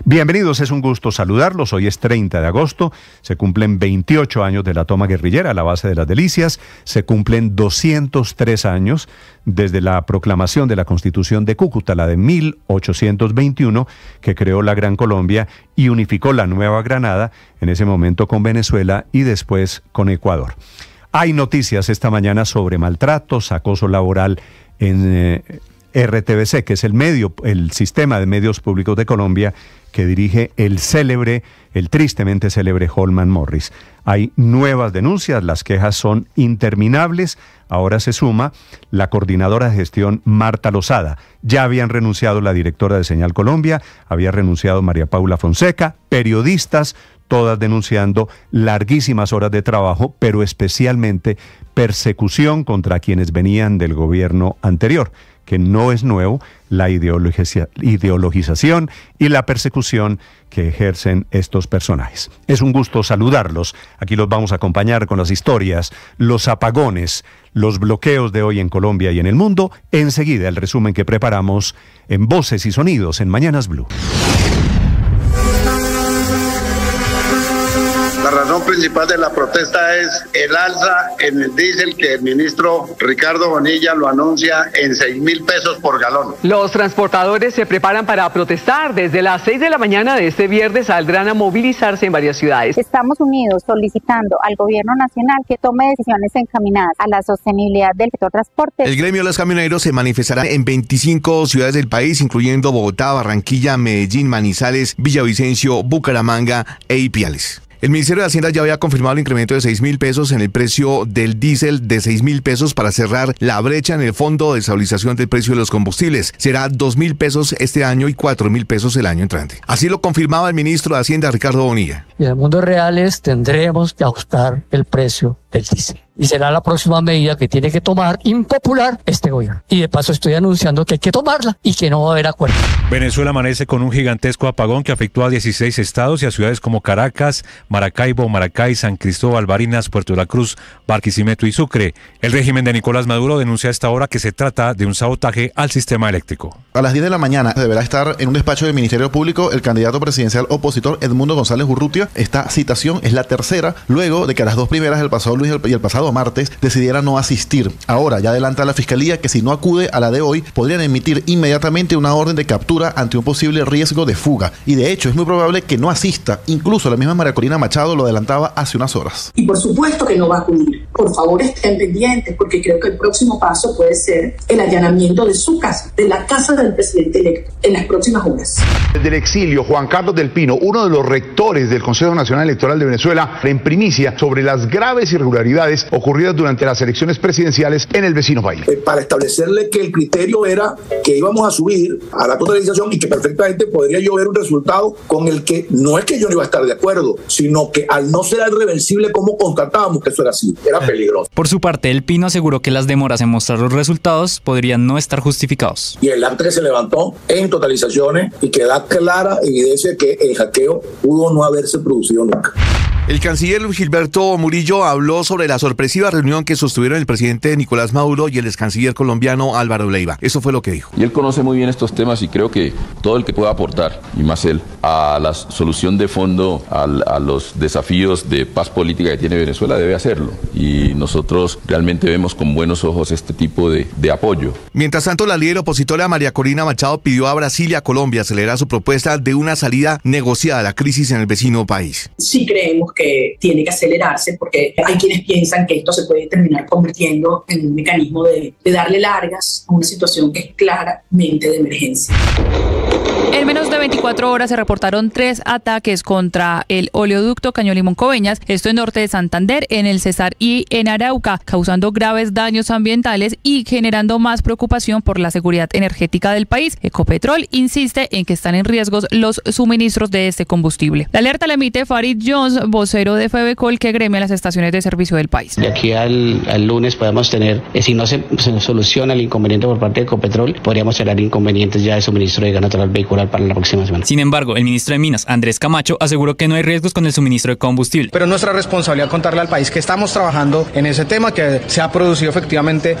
Bienvenidos, es un gusto saludarlos. Hoy es 30 de agosto, se cumplen 28 años de la toma guerrillera a la base de Las Delicias, se cumplen 203 años desde la proclamación de la Constitución de Cúcuta, la de 1821, que creó la Gran Colombia y unificó la Nueva Granada, en ese momento con Venezuela y después con Ecuador. Hay noticias esta mañana sobre maltratos, acoso laboral en RTBC, que es el sistema de medios públicos de Colombia que dirige el tristemente célebre Holman Morris. Hay nuevas denuncias, las quejas son interminables. Ahora se suma la coordinadora de gestión, Marta Lozada. Ya habían renunciado la directora de Señal Colombia, había renunciado María Paula Fonseca, periodistas, todas denunciando larguísimas horas de trabajo, pero especialmente persecución contra quienes venían del gobierno anterior, que no es nuevo, la ideologización y la persecución que ejercen estos personajes. Es un gusto saludarlos. Aquí los vamos a acompañar con las historias, los apagones, los bloqueos de hoy en Colombia y en el mundo. Enseguida el resumen que preparamos en Voces y Sonidos en Mañanas Blue. La razón principal de la protesta es el alza en el diésel que el ministro Ricardo Bonilla lo anuncia en 6.000 pesos por galón. Los transportadores se preparan para protestar. Desde las 6 de la mañana de este viernes saldrán a movilizarse en varias ciudades. Estamos unidos solicitando al gobierno nacional que tome decisiones encaminadas a la sostenibilidad del sector transporte. El gremio de los camioneros se manifestará en 25 ciudades del país, incluyendo Bogotá, Barranquilla, Medellín, Manizales, Villavicencio, Bucaramanga e Ipiales. El Ministerio de Hacienda ya había confirmado el incremento de 6.000 pesos en el precio del diésel, de 6.000 pesos para cerrar la brecha en el Fondo de Estabilización del Precio de los Combustibles. Será 2.000 pesos este año y 4.000 pesos el año entrante. Así lo confirmaba el ministro de Hacienda, Ricardo Bonilla. Y en el mundo real tendremos que ajustar el precio del diésel. Y será la próxima medida que tiene que tomar impopular este gobierno. Y de paso estoy anunciando que hay que tomarla y que no va a haber acuerdo. Venezuela amanece con un gigantesco apagón que afectó a 16 estados y a ciudades como Caracas, Maracaibo, Maracay, San Cristóbal, Barinas, Puerto de la Cruz, Barquisimeto y Sucre. El régimen de Nicolás Maduro denuncia a esta hora que se trata de un sabotaje al sistema eléctrico. A las 10 de la mañana deberá estar en un despacho del Ministerio Público el candidato presidencial opositor Edmundo González Urrutia. Esta citación es la tercera, luego de que a las dos primeras, el pasado lunes y el pasado martes, decidiera no asistir. Ahora ya adelanta la fiscalía que si no acude a la de hoy podrían emitir inmediatamente una orden de captura ante un posible riesgo de fuga, y de hecho es muy probable que no asista. Incluso la misma María Corina Machado lo adelantaba hace unas horas. Y por supuesto que no va a acudir. Por favor, estén pendientes, porque creo que el próximo paso puede ser el allanamiento de su casa, de la casa del presidente electo, en las próximas horas. Desde el exilio, Juan Carlos del Pino, uno de los rectores del Consejo Nacional Electoral de Venezuela, en primicia sobre las graves irregularidades ocurridas durante las elecciones presidenciales en el vecino país. Para establecerle que el criterio era que íbamos a subir a la totalización y que perfectamente podría yo ver un resultado con el que no es que yo no iba a estar de acuerdo, sino que al no ser irreversible, como constatábamos que eso era así, era peligroso. Por su parte, el Pino aseguró que las demoras en mostrar los resultados podrían no estar justificados. Y el acta que se levantó en totalizaciones y que da clara evidencia de que el hackeo pudo no haberse producido nunca. El canciller Luis Gilberto Murillo habló sobre la sorpresiva reunión que sostuvieron el presidente Nicolás Maduro y el ex canciller colombiano Álvaro Leiva. Eso fue lo que dijo. Y él conoce muy bien estos temas y creo que todo el que pueda aportar, y más él, a la solución de fondo, a los desafíos de paz política que tiene Venezuela, debe hacerlo. Y nosotros realmente vemos con buenos ojos este tipo de apoyo. Mientras tanto, la líder opositora María Corina Machado pidió a Brasil y a Colombia acelerar su propuesta de una salida negociada a la crisis en el vecino país. Sí creemos que tiene que acelerarse, porque hay quienes piensan que esto se puede terminar convirtiendo en un mecanismo de darle largas a una situación que es claramente de emergencia. En menos de 24 horas se reportaron 3 ataques contra el oleoducto Caño Limón Coveñas, esto en Norte de Santander, en el Cesar y en Arauca, causando graves daños ambientales y generando más preocupación por la seguridad energética del país. Ecopetrol insiste en que están en riesgo los suministros de este combustible. La alerta la emite Farid Jones, vocero de Febecol, que gremia las estaciones de servicio del país. De aquí al lunes podemos tener, si no se soluciona el inconveniente por parte de Ecopetrol, podríamos tener inconvenientes ya de suministro de gas natural vehicular para la próxima semana. Sin embargo, el ministro de Minas, Andrés Camacho, aseguró que no hay riesgos con el suministro de combustible. Pero nuestra responsabilidad contarle al país que estamos trabajando en ese tema, que se ha producido efectivamente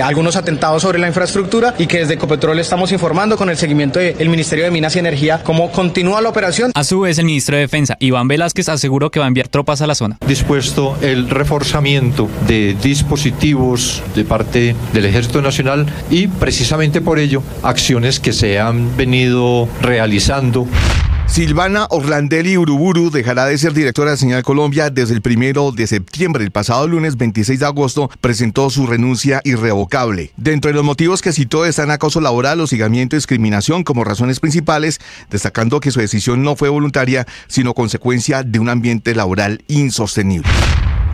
algunos atentados sobre la infraestructura y que desde Ecopetrol estamos informando con el seguimiento del Ministerio de Minas y Energía cómo continúa la operación. A su vez, el ministro de Defensa, Iván Velásquez, aseguró que va a enviar tropas a la zona. Dispuesto el reforzamiento de dispositivos de parte del Ejército Nacional y precisamente por ello acciones que se han venido realizando. Silvana Orlandelli Uriburu dejará de ser directora de Señal Colombia desde el 1 de septiembre. El pasado lunes 26 de agosto presentó su renuncia irrevocable. De entre los motivos que citó están acoso laboral, hostigamiento y discriminación como razones principales, destacando que su decisión no fue voluntaria, sino consecuencia de un ambiente laboral insostenible.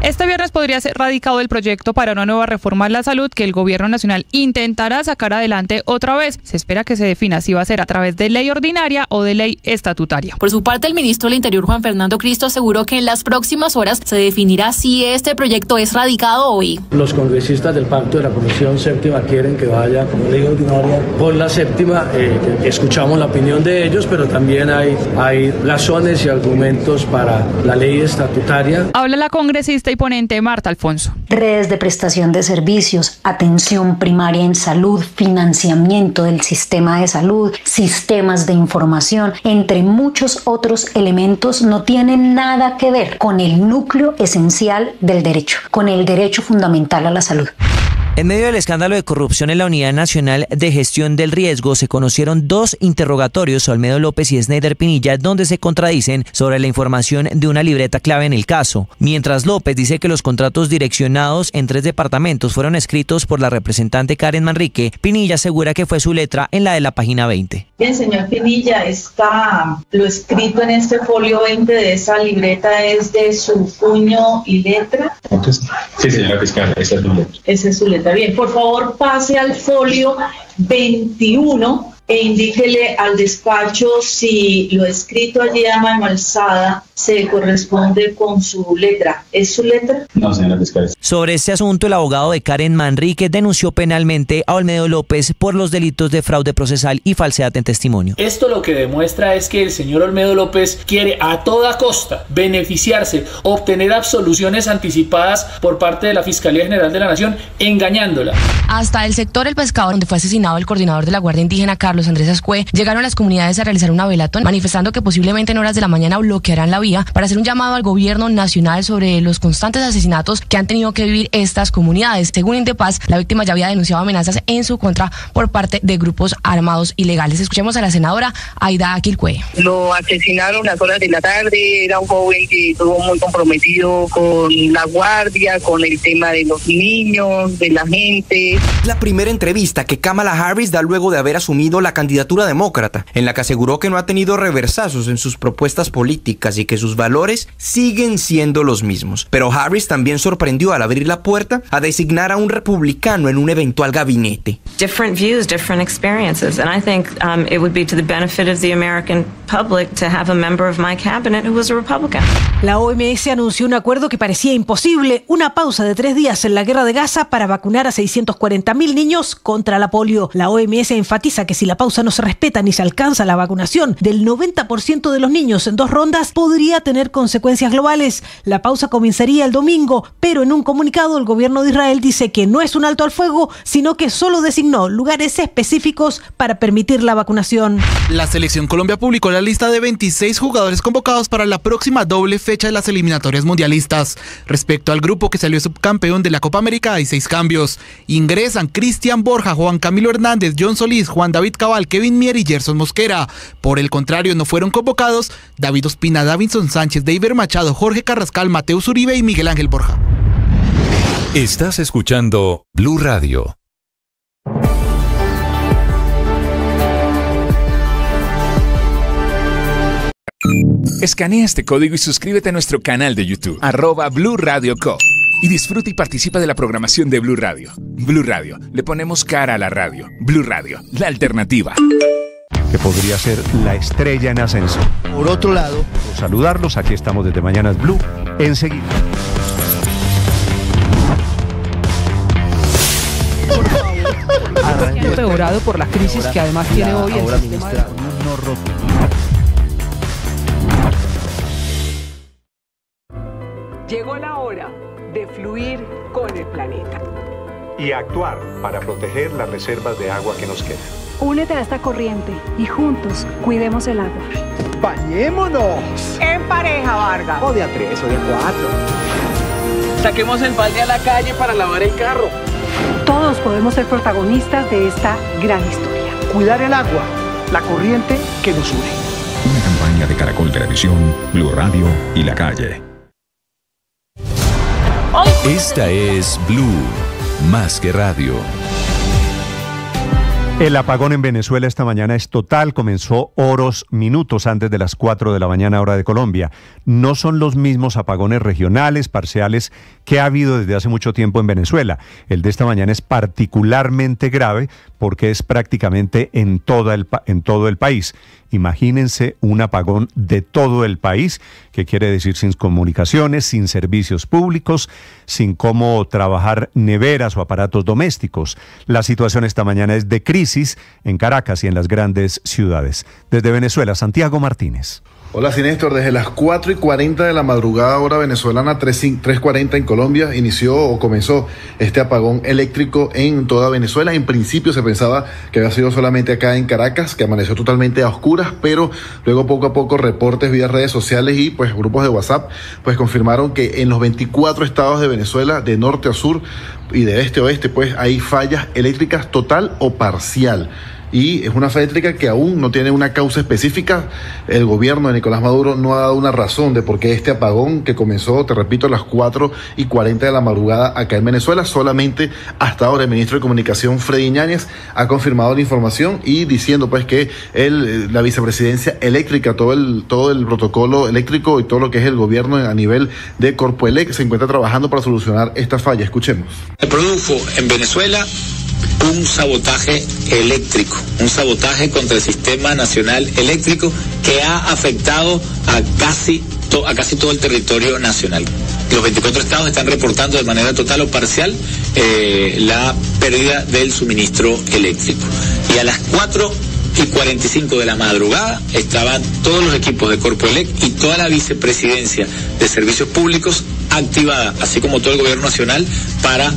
Este viernes podría ser radicado el proyecto para una nueva reforma a la salud que el gobierno nacional intentará sacar adelante otra vez. Se espera que se defina si va a ser a través de ley ordinaria o de ley estatutaria. Por su parte, el ministro del Interior, Juan Fernando Cristo, aseguró que en las próximas horas se definirá si este proyecto es radicado hoy. Los congresistas del pacto de la Comisión Séptima quieren que vaya como ley ordinaria. Por la séptima escuchamos la opinión de ellos, pero también hay razones y argumentos para la ley estatutaria. Habla la congresista y ponente Marta Alfonso. Redes de prestación de servicios, atención primaria en salud, financiamiento del sistema de salud, sistemas de información, entre muchos otros elementos, no tienen nada que ver con el núcleo esencial del derecho, con el derecho fundamental a la salud. En medio del escándalo de corrupción en la Unidad Nacional de Gestión del Riesgo se conocieron 2 interrogatorios a Olmedo López y Snyder Pinilla, donde se contradicen sobre la información de una libreta clave en el caso. Mientras López dice que los contratos direccionados en 3 departamentos fueron escritos por la representante Karen Manrique, Pinilla asegura que fue su letra en la de la página 20. Bien, señor Pinilla, lo escrito en este folio 20 de esa libreta es de su puño y letra. Sí, señora fiscal, esa es su letra. Esa es su letra. Bien, por favor pase al folio 21 e indíquele al despacho si lo escrito allí a mano alzada se corresponde con su letra. ¿Es su letra? No, señora fiscal. Sobre este asunto, el abogado de Karen Manrique denunció penalmente a Olmedo López por los delitos de fraude procesal y falsedad en testimonio. Esto lo que demuestra es que el señor Olmedo López quiere a toda costa beneficiarse, obtener absoluciones anticipadas por parte de la Fiscalía General de la Nación, engañándola. Hasta el sector El Pescado, donde fue asesinado el coordinador de la Guardia Indígena, Carlos Andrés Ascue, llegaron las comunidades a realizar una velatón, manifestando que posiblemente en horas de la mañana bloquearán la vía para hacer un llamado al gobierno nacional sobre los constantes asesinatos que han tenido que vivir estas comunidades. Según Indepaz, la víctima ya había denunciado amenazas en su contra por parte de grupos armados ilegales. Escuchemos a la senadora Aida Quilcue. Lo asesinaron a las horas de la tarde, era un joven que estuvo muy comprometido con la guardia, con el tema de los niños, de la gente. La primera entrevista que Kamala Harris da luego de haber asumido la candidatura demócrata, en la que aseguró que no ha tenido reversazos en sus propuestas políticas y que sus valores siguen siendo los mismos. Pero Harris también sorprendió al abrir la puerta a designar a un republicano en un eventual gabinete. Different views, different experiences, and I think it would be to the benefit of the American public to have a member of my cabinet who was a Republican. La OMS anunció un acuerdo que parecía imposible, una pausa de 3 días en la guerra de Gaza para vacunar a 640.000 niños contra la polio. La OMS enfatiza que si la pausa no se respeta ni se alcanza la vacunación del 90% de los niños en 2 rondas, podría tener consecuencias globales. La pausa comenzaría el domingo, pero en un comunicado el gobierno de Israel dice que no es un alto al fuego, sino que solo designó lugares específicos para permitir la vacunación. La Selección Colombia publicó la lista de 26 jugadores convocados para la próxima doble fecha de las eliminatorias mundialistas. Respecto al grupo que salió subcampeón de la Copa América, hay 6 cambios. Ingresan Cristian Borja, Juan Camilo Hernández, John Solís, Juan David Cabal, Kevin Mier y Gerson Mosquera. Por el contrario, no fueron convocados David Ospina, Davinson Sánchez, David Machado, Jorge Carrascal, Mateus Uribe y Miguel Ángel Borja. Estás escuchando Blue Radio. Escanea este código y suscríbete a nuestro canal de YouTube, @BluRadioCo. Y disfruta y participa de la programación de Blu Radio. Blu Radio, le ponemos cara a la radio. Blu Radio, la alternativa. Que podría ser la estrella en ascenso. Por otro lado, por saludarlos, aquí estamos desde Mañanas Blue, enseguida. Por favor, empeorado por la crisis que además tiene hoy el sistema de... Llegó la hora de fluir con el planeta. Y actuar para proteger las reservas de agua que nos quedan. Únete a esta corriente y juntos cuidemos el agua. ¡Bañémonos! En pareja, Vargas. O de a tres o de a cuatro. Saquemos el balde a la calle para lavar el carro. Todos podemos ser protagonistas de esta gran historia. Cuidar el agua, la corriente que nos une. Una campaña de Caracol Televisión, Blu Radio y La Calle. Esta es Blu, más que radio. El apagón en Venezuela esta mañana es total, comenzó horas, minutos antes de las 4 de la mañana hora de Colombia. No son los mismos apagones regionales, parciales, que ha habido desde hace mucho tiempo en Venezuela. El de esta mañana es particularmente grave porque es prácticamente en todo el país. Imagínense un apagón de todo el país, que quiere decir sin comunicaciones, sin servicios públicos, sin cómo trabajar neveras o aparatos domésticos. La situación esta mañana es de crisis en Caracas y en las grandes ciudades. Desde Venezuela, Santiago Martínez. Hola, Sinéstor. Desde las 4:40 de la madrugada, hora venezolana, 3:40 en Colombia, inició o comenzó este apagón eléctrico en toda Venezuela. En principio se pensaba que había sido solamente acá en Caracas, que amaneció totalmente a oscuras, pero luego poco a poco reportes vía redes sociales y pues grupos de WhatsApp pues confirmaron que en los 24 estados de Venezuela, de norte a sur y de este a oeste, pues hay fallas eléctricas total o parcial. Y es una falla eléctrica que aún no tiene una causa específica. El gobierno de Nicolás Maduro no ha dado una razón de por qué este apagón que comenzó, te repito, a las 4:40 de la madrugada acá en Venezuela. Solamente hasta ahora el ministro de Comunicación, Freddy Ñáñez, ha confirmado la información y diciendo pues que la vicepresidencia eléctrica, todo el protocolo eléctrico y todo lo que es el gobierno a nivel de Corpoelec se encuentra trabajando para solucionar esta falla. Escuchemos. Se produjo en Venezuela un sabotaje eléctrico, un sabotaje contra el Sistema Nacional Eléctrico que ha afectado a casi todo el territorio nacional. Los 24 estados están reportando de manera total o parcial la pérdida del suministro eléctrico. Y a las 4:45 de la madrugada estaban todos los equipos de Corpoelec y toda la vicepresidencia de servicios públicos activada, así como todo el gobierno nacional, para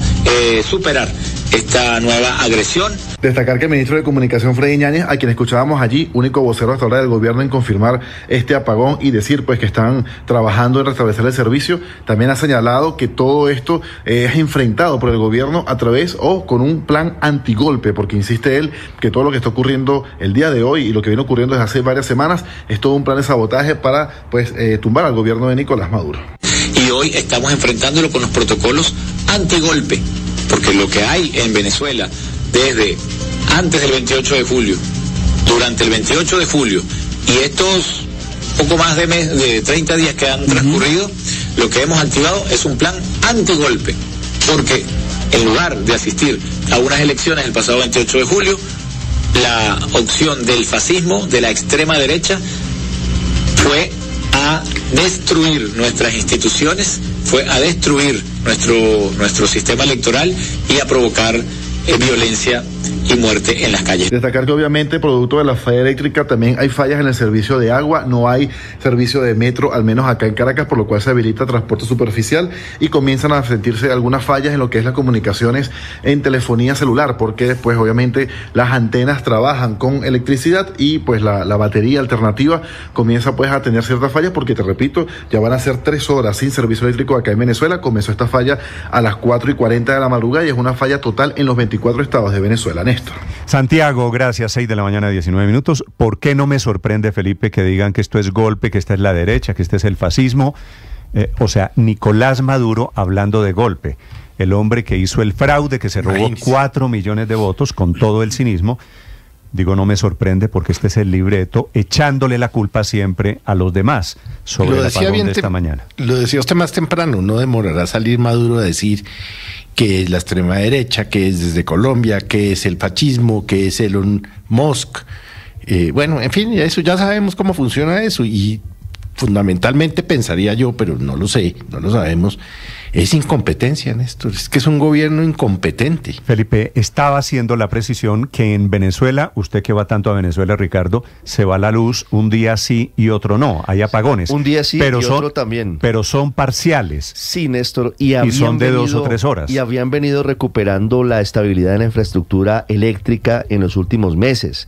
superar esta nueva agresión. Destacar que el ministro de Comunicación, Freddy Ñáñez, a quien escuchábamos allí, único vocero hasta ahora del gobierno en confirmar este apagón y decir pues que están trabajando en restablecer el servicio, también ha señalado que todo esto es enfrentado por el gobierno a través o con un plan antigolpe, porque insiste él que todo lo que está ocurriendo el día de hoy y lo que viene ocurriendo desde hace varias semanas es todo un plan de sabotaje para pues tumbar al gobierno de Nicolás Maduro. Y hoy estamos enfrentándolo con los protocolos antigolpe, porque lo que hay en Venezuela desde antes del 28 de julio, durante el 28 de julio y estos poco más de mes, de 30 días que han transcurrido, lo que hemos activado es un plan antigolpe, porque en lugar de asistir a unas elecciones el pasado 28 de julio, la opción del fascismo, de la extrema derecha, fue a destruir nuestras instituciones, fue a destruir nuestro sistema electoral y a provocar violencia y muerte en las calles. Destacar que obviamente producto de la falla eléctrica también hay fallas en el servicio de agua, no hay servicio de metro, al menos acá en Caracas, por lo cual se habilita transporte superficial y comienzan a sentirse algunas fallas en lo que es las comunicaciones en telefonía celular, porque después obviamente las antenas trabajan con electricidad y pues la batería alternativa comienza pues a tener ciertas fallas, porque te repito, ya van a ser 3 horas sin servicio eléctrico acá en Venezuela. Comenzó esta falla a las 4:40 de la madrugada y es una falla total en los 24 estados de Venezuela. Néstor. Santiago, gracias. 6:19 a.m. ¿Por qué no me sorprende, Felipe, que digan que esto es golpe, que esta es la derecha, que este es el fascismo? O sea, Nicolás Maduro hablando de golpe. El hombre que hizo el fraude, que se robó 4 millones de votos con todo el cinismo. digo, no me sorprende porque este es el libreto echándole la culpa siempre a los demás sobre el apagón de esta mañana. Lo decía usted más temprano, no demorará salir Maduro a decir que es la extrema derecha, que es desde Colombia, que es el fascismo, que es Elon Musk. Bueno, en fin, eso ya sabemos cómo funciona eso y fundamentalmente pensaría yo, pero no lo sé, no lo sabemos, es incompetencia, Néstor, es que es un gobierno incompetente. Felipe, estaba haciendo la precisión que en Venezuela, usted que va tanto a Venezuela, Ricardo, se va la luz un día sí y otro no, hay apagones. Un día sí pero y son, otro también. Pero son parciales. Sí, Néstor. Y son de 2 o 3 horas. Y habían venido recuperando la estabilidad en la infraestructura eléctrica en los últimos meses.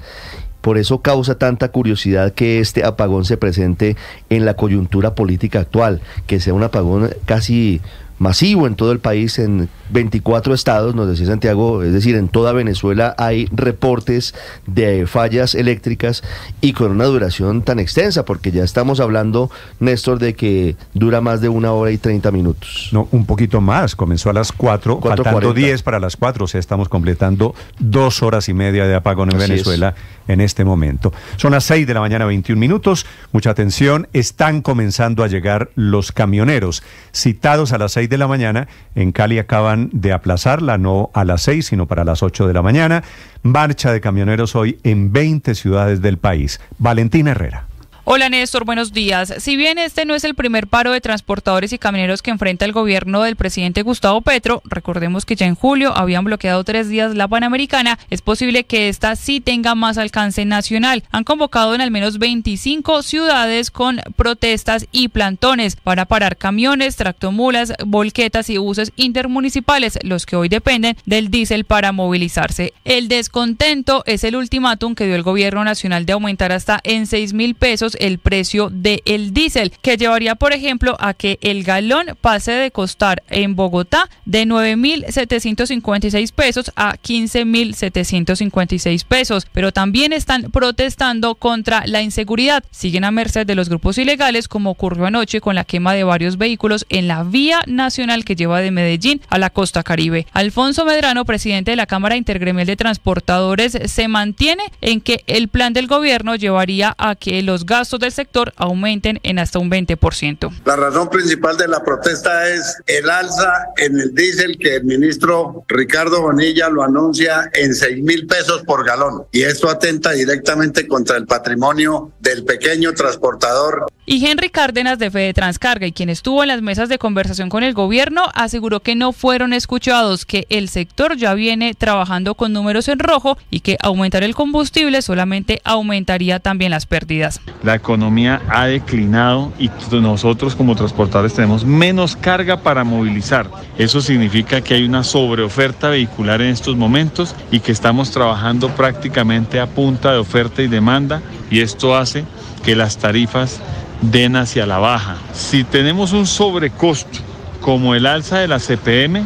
Por eso causa tanta curiosidad que este apagón se presente en la coyuntura política actual, que sea un apagón casi masivo en todo el país, en 24 estados, nos decía Santiago, es decir, en toda Venezuela hay reportes de fallas eléctricas y con una duración tan extensa, porque ya estamos hablando, Néstor, de que dura más de 1 hora y 30 minutos. No, un poquito más, comenzó a las 4, faltando 10 para las 4, o sea, estamos completando 2 horas y media de apagón en Venezuela. En este momento. Son las 6 de la mañana, 21 minutos. Mucha atención, están comenzando a llegar los camioneros citados a las 6 de la mañana. En Cali acaban de aplazarla, no a las 6, sino para las 8 de la mañana. Marcha de camioneros hoy en 20 ciudades del país. Valentina Herrera. Hola Néstor, buenos días. Si bien este no es el primer paro de transportadores y camioneros que enfrenta el gobierno del presidente Gustavo Petro, recordemos que ya en julio habían bloqueado 3 días la Panamericana, es posible que esta sí tenga más alcance nacional. Han convocado en al menos 25 ciudades con protestas y plantones para parar camiones, tractomulas, volquetas y buses intermunicipales, los que hoy dependen del diésel para movilizarse. El descontento es el ultimátum que dio el gobierno nacional de aumentar hasta en 6.000 pesos el precio del diésel, que llevaría, por ejemplo, a que el galón pase de costar en Bogotá de 9.756 pesos a 15.756 pesos. Pero también están protestando contra la inseguridad. Siguen a merced de los grupos ilegales, como ocurrió anoche con la quema de varios vehículos en la vía nacional que lleva de Medellín a la costa Caribe. Alfonso Medrano, presidente de la Cámara Intergremial de Transportadores, se mantiene en que el plan del gobierno llevaría a que los gastos del sector aumenten en hasta un 20%. La razón principal de la protesta es el alza en el diésel que el ministro Ricardo Bonilla lo anuncia en 6.000 pesos por galón. Y esto atenta directamente contra el patrimonio del pequeño transportador. Y Henry Cárdenas de Fedetranscarga, y quien estuvo en las mesas de conversación con el gobierno, aseguró que no fueron escuchados, que el sector ya viene trabajando con números en rojo y que aumentar el combustible solamente aumentaría también las pérdidas. La economía ha declinado y nosotros como transportadores tenemos menos carga para movilizar. Eso significa que hay una sobreoferta vehicular en estos momentos y que estamos trabajando prácticamente a punta de oferta y demanda, y esto hace que las tarifas den hacia la baja. Si tenemos un sobrecosto como el alza de la CPM,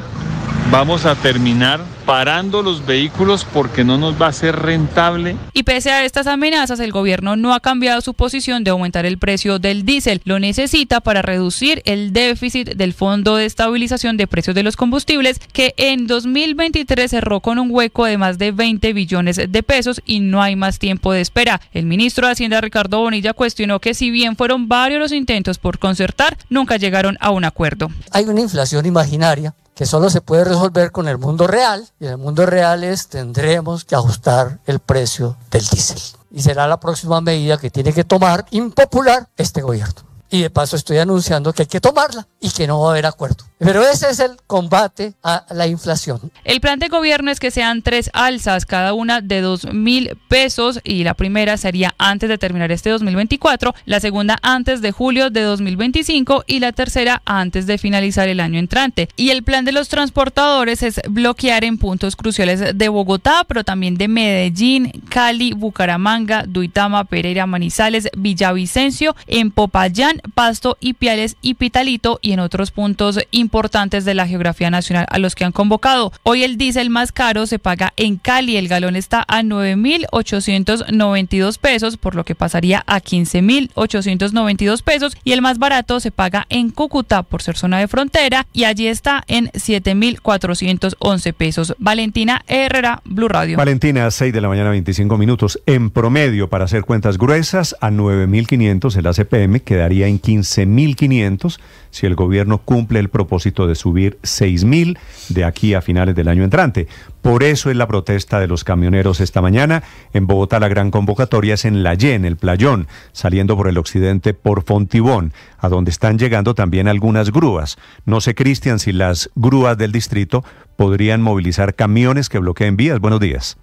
vamos a terminar parando los vehículos porque no nos va a ser rentable. Y pese a estas amenazas, el gobierno no ha cambiado su posición de aumentar el precio del diésel. Lo necesita para reducir el déficit del Fondo de Estabilización de Precios de los Combustibles, que en 2023 cerró con un hueco de más de 20 billones de pesos y no hay más tiempo de espera. El ministro de Hacienda, Ricardo Bonilla, cuestionó que si bien fueron varios los intentos por concertar, nunca llegaron a un acuerdo. Hay una inflación imaginaria que solo se puede resolver con el mundo real, y en el mundo real tendremos que ajustar el precio del diésel. Y será la próxima medida que tiene que tomar, impopular, este gobierno. Y de paso estoy anunciando que hay que tomarla y que no va a haber acuerdo. Pero ese es el combate a la inflación. El plan de gobierno es que sean 3 alzas, cada una de 2.000 pesos, y la primera sería antes de terminar este 2024, la segunda antes de julio de 2025 y la tercera antes de finalizar el año entrante. Y el plan de los transportadores es bloquear en puntos cruciales de Bogotá, pero también de Medellín, Cali, Bucaramanga, Duitama, Pereira, Manizales, Villavicencio, en Popayán Carmen, Pasto, Ipiales y Pitalito, y en otros puntos importantes de la geografía nacional a los que han convocado. Hoy el diésel más caro se paga en Cali, el galón está a 9.892 pesos, por lo que pasaría a 15.892 pesos, y el más barato se paga en Cúcuta por ser zona de frontera y allí está en 7.411 pesos. Valentina Herrera, Blue Radio. Valentina, 6 de la mañana, 25 minutos. En promedio, para hacer cuentas gruesas, a 9.500 el ACPM quedaría en 15.500 si el gobierno cumple el propósito de subir 6.000 de aquí a finales del año entrante. Por eso es la protesta de los camioneros esta mañana. En Bogotá la gran convocatoria es en Layén, el Playón, saliendo por el occidente por Fontibón, a donde están llegando también algunas grúas. No sé, Cristian, si las grúas del distrito podrían movilizar camiones que bloqueen vías. Buenos días.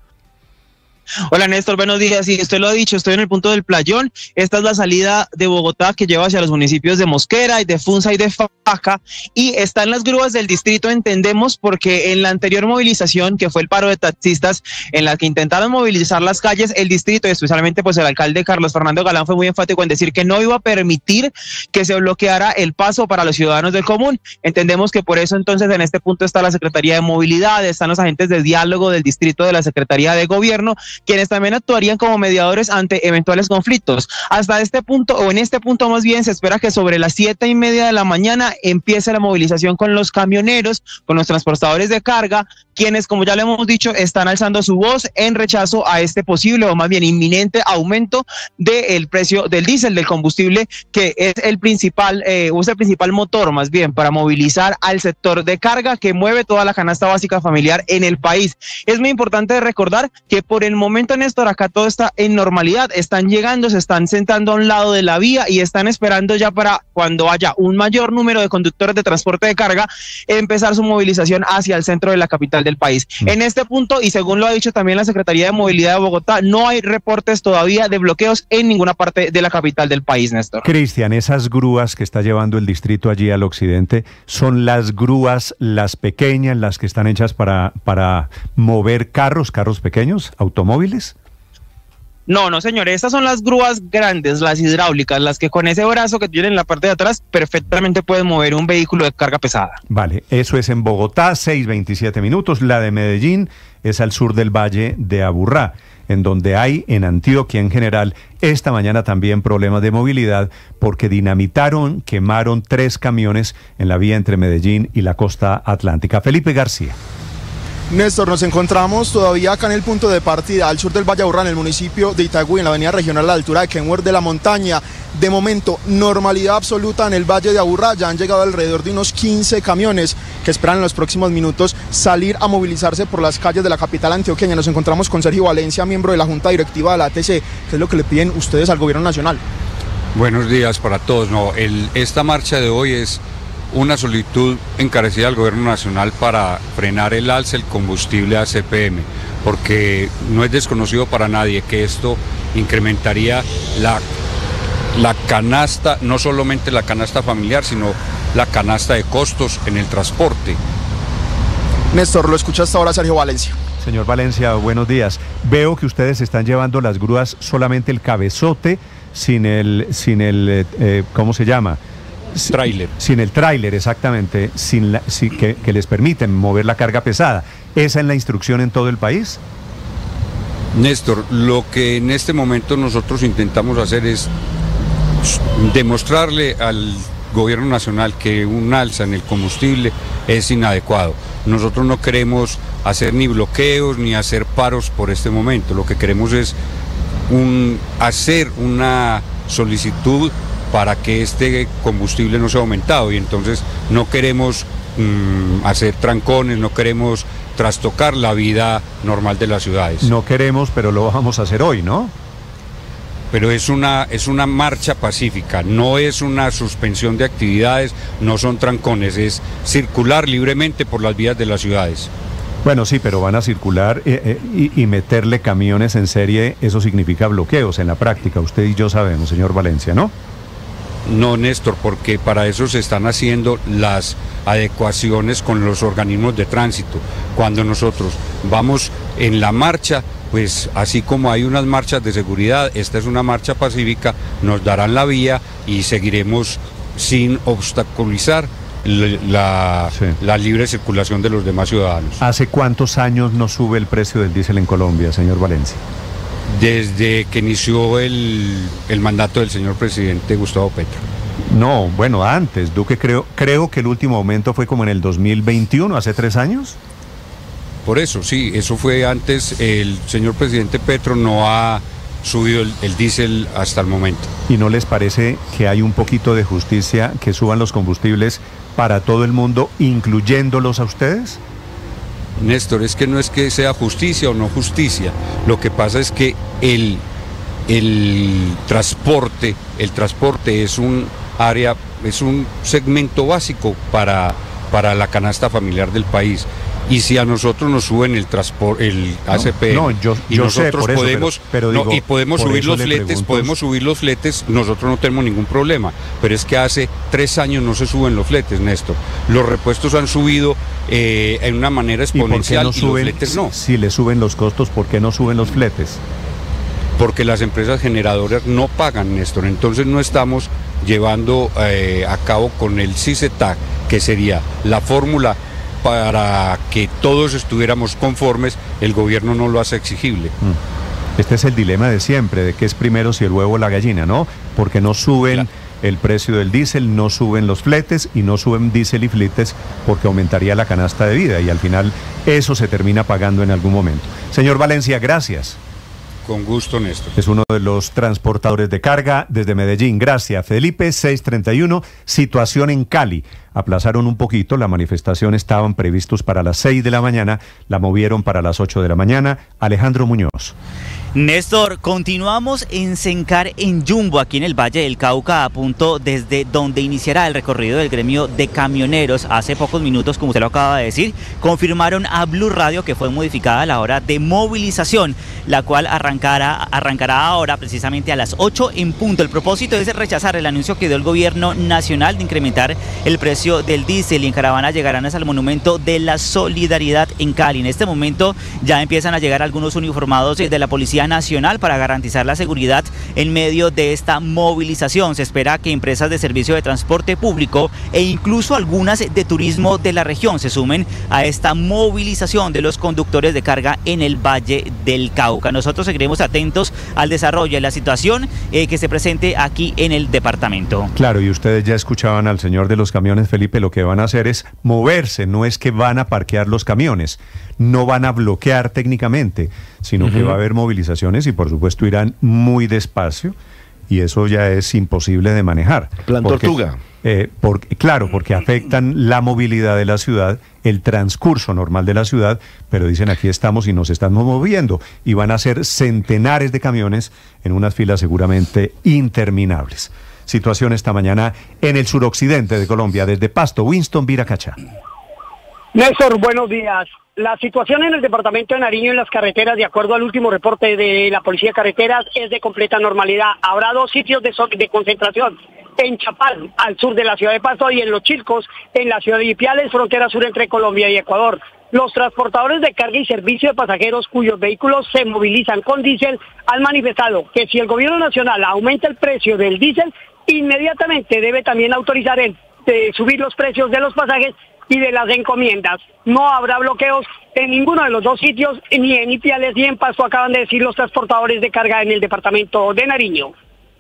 Hola Néstor, buenos días. Sí, usted lo ha dicho, estoy en el punto del Playón. Esta es la salida de Bogotá que lleva hacia los municipios de Mosquera, y de Funza y de Faca, y están las grúas del distrito, entendemos, porque en la anterior movilización, que fue el paro de taxistas, en la que intentaron movilizar las calles, el distrito, especialmente pues el alcalde Carlos Fernando Galán, fue muy enfático en decir que no iba a permitir que se bloqueara el paso para los ciudadanos del común. Entendemos que por eso entonces en este punto está la Secretaría de Movilidad, están los agentes de diálogo del distrito de la Secretaría de Gobierno, quienes también actuarían como mediadores ante eventuales conflictos. Hasta este punto, o en este punto más bien, se espera que sobre las 7:30 de la mañana empiece la movilización con los camioneros, con los transportadores de carga, quienes, como ya le hemos dicho, están alzando su voz en rechazo a este posible, o más bien inminente, aumento del precio del diésel, del combustible, que es el principal, motor más bien para movilizar al sector de carga que mueve toda la canasta básica familiar en el país. Es muy importante recordar que por el momento, Néstor, acá todo está en normalidad, están llegando, se están sentando a un lado de la vía y están esperando ya para cuando haya un mayor número de conductores de transporte de carga, empezar su movilización hacia el centro de la capital del país. En este punto, y según lo ha dicho también la Secretaría de Movilidad de Bogotá, no hay reportes todavía de bloqueos en ninguna parte de la capital del país, Néstor. Cristian, esas grúas que está llevando el distrito allí al occidente, ¿son las grúas, las pequeñas, las que están hechas para mover carros pequeños, automóviles? No, no señor, estas son las grúas grandes, las hidráulicas, las que con ese brazo que tienen en la parte de atrás perfectamente pueden mover un vehículo de carga pesada. Vale, eso es en Bogotá, 6:27 minutos. La de Medellín es al sur del Valle de Aburrá, en donde hay en Antioquia en general esta mañana también problemas de movilidad porque dinamitaron, quemaron 3 camiones en la vía entre Medellín y la costa atlántica. Felipe García. Néstor, nos encontramos todavía acá en el punto de partida, al sur del Valle Aburrá, en el municipio de Itagüí, en la avenida regional a la altura de Kenworth de la Montaña. De momento, normalidad absoluta en el Valle de Aburrá. Ya han llegado alrededor de unos 15 camiones que esperan en los próximos minutos salir a movilizarse por las calles de la capital antioqueña. Nos encontramos con Sergio Valencia, miembro de la Junta Directiva de la ATC. ¿Qué es lo que le piden ustedes al Gobierno Nacional? Buenos días para todos. No, esta marcha de hoy es una solicitud encarecida al Gobierno Nacional para frenar el alza del combustible ACPM, porque no es desconocido para nadie que esto incrementaría la canasta, no solamente la canasta familiar, sino la canasta de costos en el transporte. Néstor, lo escucha hasta ahora Sergio Valencia. Señor Valencia, buenos días. Veo que ustedes están llevando las grúas solamente el cabezote, sin el ¿cómo se llama? Tráiler. Sin el tráiler, exactamente, que les permiten mover la carga pesada. ¿Esa es la instrucción en todo el país? Néstor, lo que en este momento nosotros intentamos hacer es demostrarle al Gobierno Nacional que un alza en el combustible es inadecuado. Nosotros no queremos hacer ni bloqueos ni hacer paros por este momento. Lo que queremos es hacer una solicitud para que este combustible no sea aumentado, y entonces no queremos hacer trancones, no queremos trastocar la vida normal de las ciudades. No queremos, pero lo vamos a hacer hoy, ¿no? Pero es una marcha pacífica, no es una suspensión de actividades, no son trancones, es circular libremente por las vías de las ciudades. Bueno, sí, pero van a circular y meterle camiones en serie, eso significa bloqueos en la práctica, usted y yo sabemos, señor Valencia, ¿no? No, Néstor, porque para eso se están haciendo las adecuaciones con los organismos de tránsito. Cuando nosotros vamos en la marcha, pues así como hay unas marchas de seguridad, esta es una marcha pacífica, nos darán la vía y seguiremos sin obstaculizar la libre circulación de los demás ciudadanos. ¿Hace cuántos años no sube el precio del diésel en Colombia, señor Valencia? Desde que inició el mandato del señor presidente Gustavo Petro. No, bueno, antes, Duque, creo que el último aumento fue como en el 2021, hace 3 años. Por eso, sí, eso fue antes. El señor presidente Petro no ha subido el diésel hasta el momento. ¿Y no les parece que hay un poquito de justicia que suban los combustibles para todo el mundo, incluyéndolos a ustedes? Néstor, es que no es que sea justicia o no justicia, lo que pasa es que el transporte es un área, es un segmento básico para la canasta familiar del país. Y si a nosotros nos suben el transporte, el ACPM, yo nosotros sé, eso, podemos, pero digo, y podemos subir los fletes, nosotros no tenemos ningún problema. Pero es que hace 3 años no se suben los fletes, Néstor. Los repuestos han subido en una manera exponencial. ¿Y por qué no suben, y los fletes no? Si le suben los costos, ¿por qué no suben los fletes? Porque las empresas generadoras no pagan, Néstor. Entonces no estamos llevando a cabo con el CICETAC, que sería la fórmula para que todos estuviéramos conformes, el gobierno no lo hace exigible. Este es el dilema de siempre, de qué es primero, si el huevo o la gallina, ¿no? Porque no suben el precio del diésel, no suben los fletes y no suben diésel y fletes porque aumentaría la canasta de vida y al final eso se termina pagando en algún momento. Señor Valencia, gracias. Con gusto, Néstor. Es uno de los transportadores de carga desde Medellín. Gracias, Felipe. 6:31, situación en Cali. Aplazaron un poquito, la manifestación estaban previstos para las 6 de la mañana, la movieron para las 8 de la mañana. Alejandro Muñoz. Néstor, continuamos en Sencar en Yumbo, aquí en el Valle del Cauca, a punto desde donde iniciará el recorrido del gremio de camioneros. Hace pocos minutos, como usted lo acaba de decir, confirmaron a Blue Radio que fue modificada la hora de movilización, la cual arrancará ahora precisamente a las 8 en punto. El propósito es rechazar el anuncio que dio el gobierno nacional de incrementar el precio del diésel, y en caravana llegarán hasta el Monumento de la Solidaridad en Cali. En este momento ya empiezan a llegar algunos uniformados de la Policía Nacional para garantizar la seguridad en medio de esta movilización. Se espera que empresas de servicio de transporte público e incluso algunas de turismo de la región se sumen a esta movilización de los conductores de carga en el Valle del Cauca. Nosotros seguiremos atentos al desarrollo de la situación que se presente aquí en el departamento. Claro, y ustedes ya escuchaban al señor de los camiones, Felipe, lo que van a hacer es moverse, no es que van a parquear los camiones, no van a bloquear técnicamente, sino que va a haber movilizaciones y por supuesto irán muy despacio y eso ya es imposible de manejar. Plan Tortuga. Claro, porque afectan la movilidad de la ciudad, el transcurso normal de la ciudad, pero dicen aquí estamos y nos estamos moviendo y van a ser centenares de camiones en unas filas seguramente interminables. Situación esta mañana en el suroccidente de Colombia, desde Pasto, Winston Viracacha. Néstor, buenos días. La situación en el departamento de Nariño en las carreteras, de acuerdo al último reporte de la Policía de Carreteras, es de completa normalidad. Habrá 2 sitios de concentración, en Chapal, al sur de la ciudad de Pasto, y en Los Chilcos, en la ciudad de Ipiales, frontera sur entre Colombia y Ecuador. Los transportadores de carga y servicio de pasajeros cuyos vehículos se movilizan con diésel han manifestado que si el gobierno nacional aumenta el precio del diésel, inmediatamente debe también autorizar subir los precios de los pasajes y de las encomiendas. No habrá bloqueos en ninguno de los 2 sitios, ni en Ipiales ni en Pasto, acaban de decir los transportadores de carga en el departamento de Nariño.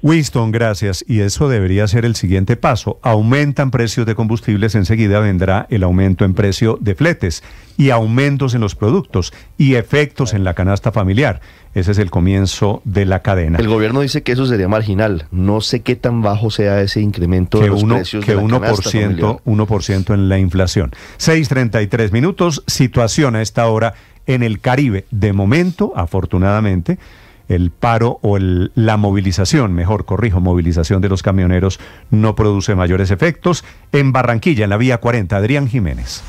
Winston, gracias. Y eso debería ser el siguiente paso. Aumentan precios de combustibles, enseguida vendrá el aumento en precio de fletes y aumentos en los productos y efectos en la canasta familiar. Ese es el comienzo de la cadena. El gobierno dice que eso sería marginal. No sé qué tan bajo sea ese incremento de los precios de la canasta familiar. 1% en la inflación. 6:33 minutos, situación a esta hora en el Caribe. De momento, afortunadamente, el paro o la movilización, movilización de los camioneros no produce mayores efectos. En Barranquilla, en la vía 40, Adrián Jiménez.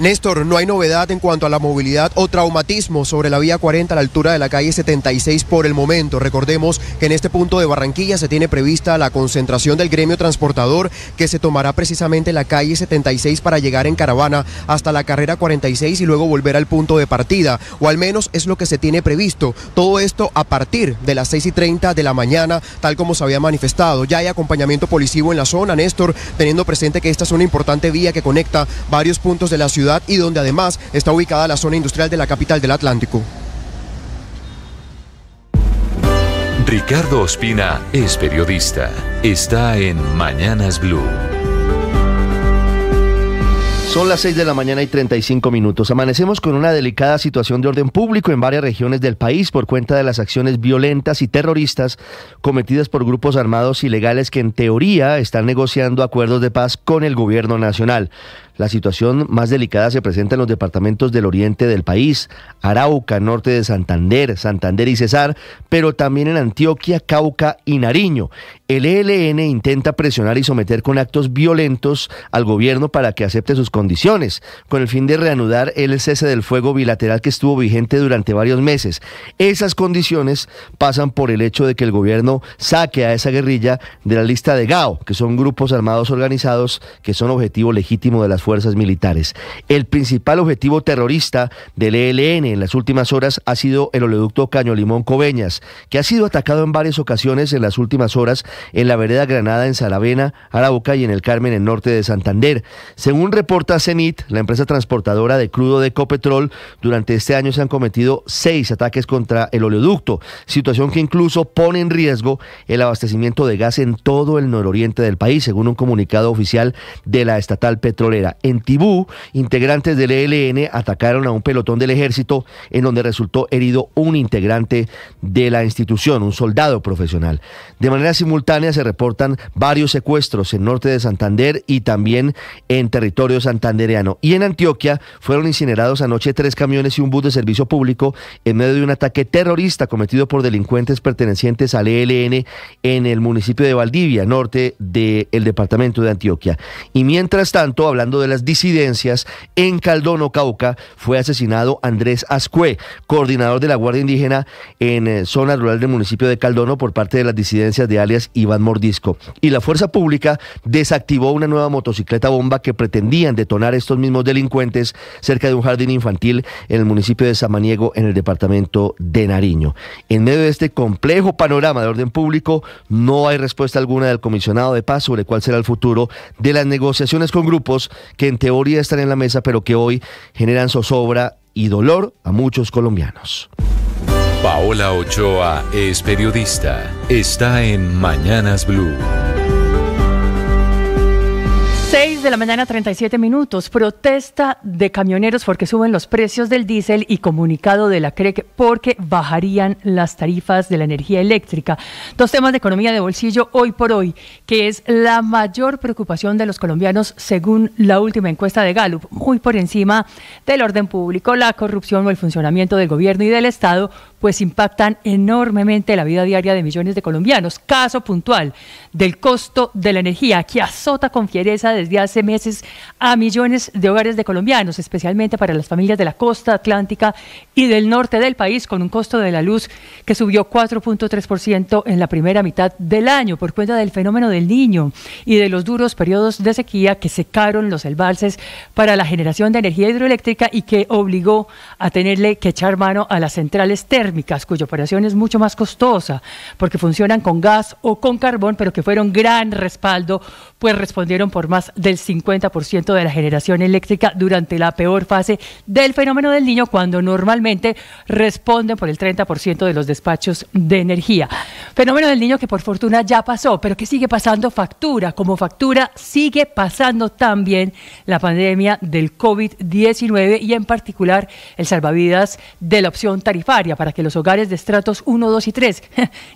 Néstor, no hay novedad en cuanto a la movilidad o traumatismo sobre la vía 40 a la altura de la calle 76 por el momento. Recordemos que en este punto de Barranquilla se tiene prevista la concentración del gremio transportador que se tomará precisamente la calle 76 para llegar en caravana hasta la carrera 46 y luego volver al punto de partida, o al menos es lo que se tiene previsto. Todo esto a partir de las 6:30 de la mañana, tal como se había manifestado. Ya hay acompañamiento policivo en la zona, Néstor, teniendo presente que esta es una importante vía que conecta varios puntos de la ciudad y donde además está ubicada la zona industrial de la capital del Atlántico. Ricardo Ospina es periodista. Está en Mañanas Blue. Son las 6 de la mañana y 35 minutos. Amanecemos con una delicada situación de orden público en varias regiones del país por cuenta de las acciones violentas y terroristas cometidas por grupos armados ilegales que en teoría están negociando acuerdos de paz con el gobierno nacional. La situación más delicada se presenta en los departamentos del oriente del país, Arauca, norte de Santander, Santander y Cesar, pero también en Antioquia, Cauca y Nariño. El ELN intenta presionar y someter con actos violentos al gobierno para que acepte sus condiciones, con el fin de reanudar el cese del fuego bilateral que estuvo vigente durante varios meses. Esas condiciones pasan por el hecho de que el gobierno saque a esa guerrilla de la lista de GAO, que son grupos armados organizados que son objetivo legítimo de las fuerzas militares. El principal objetivo terrorista del ELN en las últimas horas ha sido el oleoducto Caño Limón-Coveñas, que ha sido atacado en varias ocasiones en las últimas horas en la vereda Granada, en Saravena, Arauca y en el Carmen, en norte de Santander. Según reporta CENIT, la empresa transportadora de crudo de Ecopetrol, durante este año se han cometido 6 ataques contra el oleoducto, situación que incluso pone en riesgo el abastecimiento de gas en todo el nororiente del país, según un comunicado oficial de la estatal petrolera. En Tibú, integrantes del ELN atacaron a un pelotón del ejército en donde resultó herido un integrante de la institución, un soldado profesional. De manera simultánea se reportan varios secuestros en norte de Santander y también en territorio santandereano. Y en Antioquia fueron incinerados anoche 3 camiones y un bus de servicio público en medio de un ataque terrorista cometido por delincuentes pertenecientes al ELN en el municipio de Valdivia, norte del departamento de Antioquia. Y mientras tanto, hablando de las disidencias, en Caldono, Cauca, fue asesinado Andrés Ascué, coordinador de la Guardia Indígena en zona rural del municipio de Caldono, por parte de las disidencias de alias Iván Mordisco. Y la Fuerza Pública desactivó una nueva motocicleta bomba que pretendían detonar estos mismos delincuentes cerca de un jardín infantil en el municipio de Samaniego, en el departamento de Nariño. En medio de este complejo panorama de orden público, no hay respuesta alguna del comisionado de paz sobre cuál será el futuro de las negociaciones con grupos que en teoría están en la mesa, pero que hoy generan zozobra y dolor a muchos colombianos. Paola Ochoa es periodista. Está en Mañanas Blue. 6 de la mañana, 37 minutos. Protesta de camioneros porque suben los precios del diésel, y comunicado de la CREC porque bajarían las tarifas de la energía eléctrica. Dos temas de economía de bolsillo hoy por hoy, que es la mayor preocupación de los colombianos según la última encuesta de Gallup, muy por encima del orden público, la corrupción o el funcionamiento del gobierno y del Estado, pues impactan enormemente la vida diaria de millones de colombianos. Caso puntual del costo de la energía, que azota con fiereza desde hace meses a millones de hogares de colombianos, especialmente para las familias de la costa atlántica y del norte del país, con un costo de la luz que subió 4.3% en la primera mitad del año por cuenta del fenómeno del Niño y de los duros periodos de sequía que secaron los embalses para la generación de energía hidroeléctrica y que obligó a tenerle que echar mano a las centrales térmicas, cuya operación es mucho más costosa porque funcionan con gas o con carbón, pero que fueron gran respaldo, pues respondieron por más del 50% de la generación eléctrica durante la peor fase del fenómeno del Niño, cuando normalmente responden por el 30% de los despachos de energía. Fenómeno del Niño que por fortuna ya pasó, pero que sigue pasando factura. Como factura sigue pasando también la pandemia del COVID-19 y en particular el salvavidas de la opción tarifaria para que los hogares de estratos 1, 2 y 3,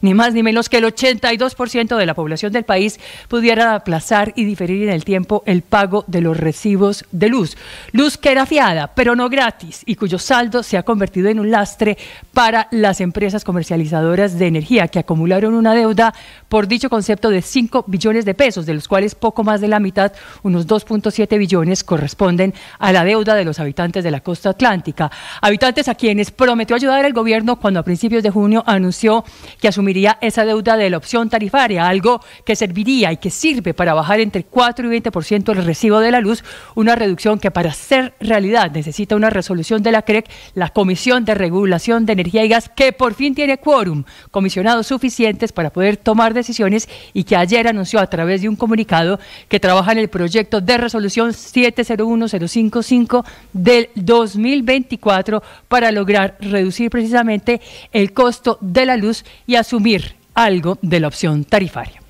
ni más ni menos que el 82% de la población del país, pudieran aplazar y diferir en el tiempo el el pago de los recibos de luz. Luz que era fiada, pero no gratis, y cuyo saldo se ha convertido en un lastre para las empresas comercializadoras de energía, que acumularon una deuda por dicho concepto de 5 billones de pesos, de los cuales poco más de la mitad, unos 2.7 billones, corresponden a la deuda de los habitantes de la costa atlántica. Habitantes a quienes prometió ayudar el gobierno cuando a principios de junio anunció que asumiría esa deuda de la opción tarifaria, algo que serviría y que sirve para bajar entre 4 y 20% el recibo de la luz, una reducción que para ser realidad necesita una resolución de la CREC, la Comisión de Regulación de Energía y Gas, que por fin tiene quórum, comisionados suficientes para poder tomar decisiones, y que ayer anunció a través de un comunicado que trabaja en el proyecto de resolución 701055 del 2024 para lograr reducir precisamente el costo de la luz y asumir algo de la opción tarifaria.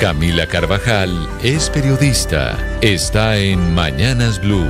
Camila Carvajal es periodista, está en Mañanas Blue.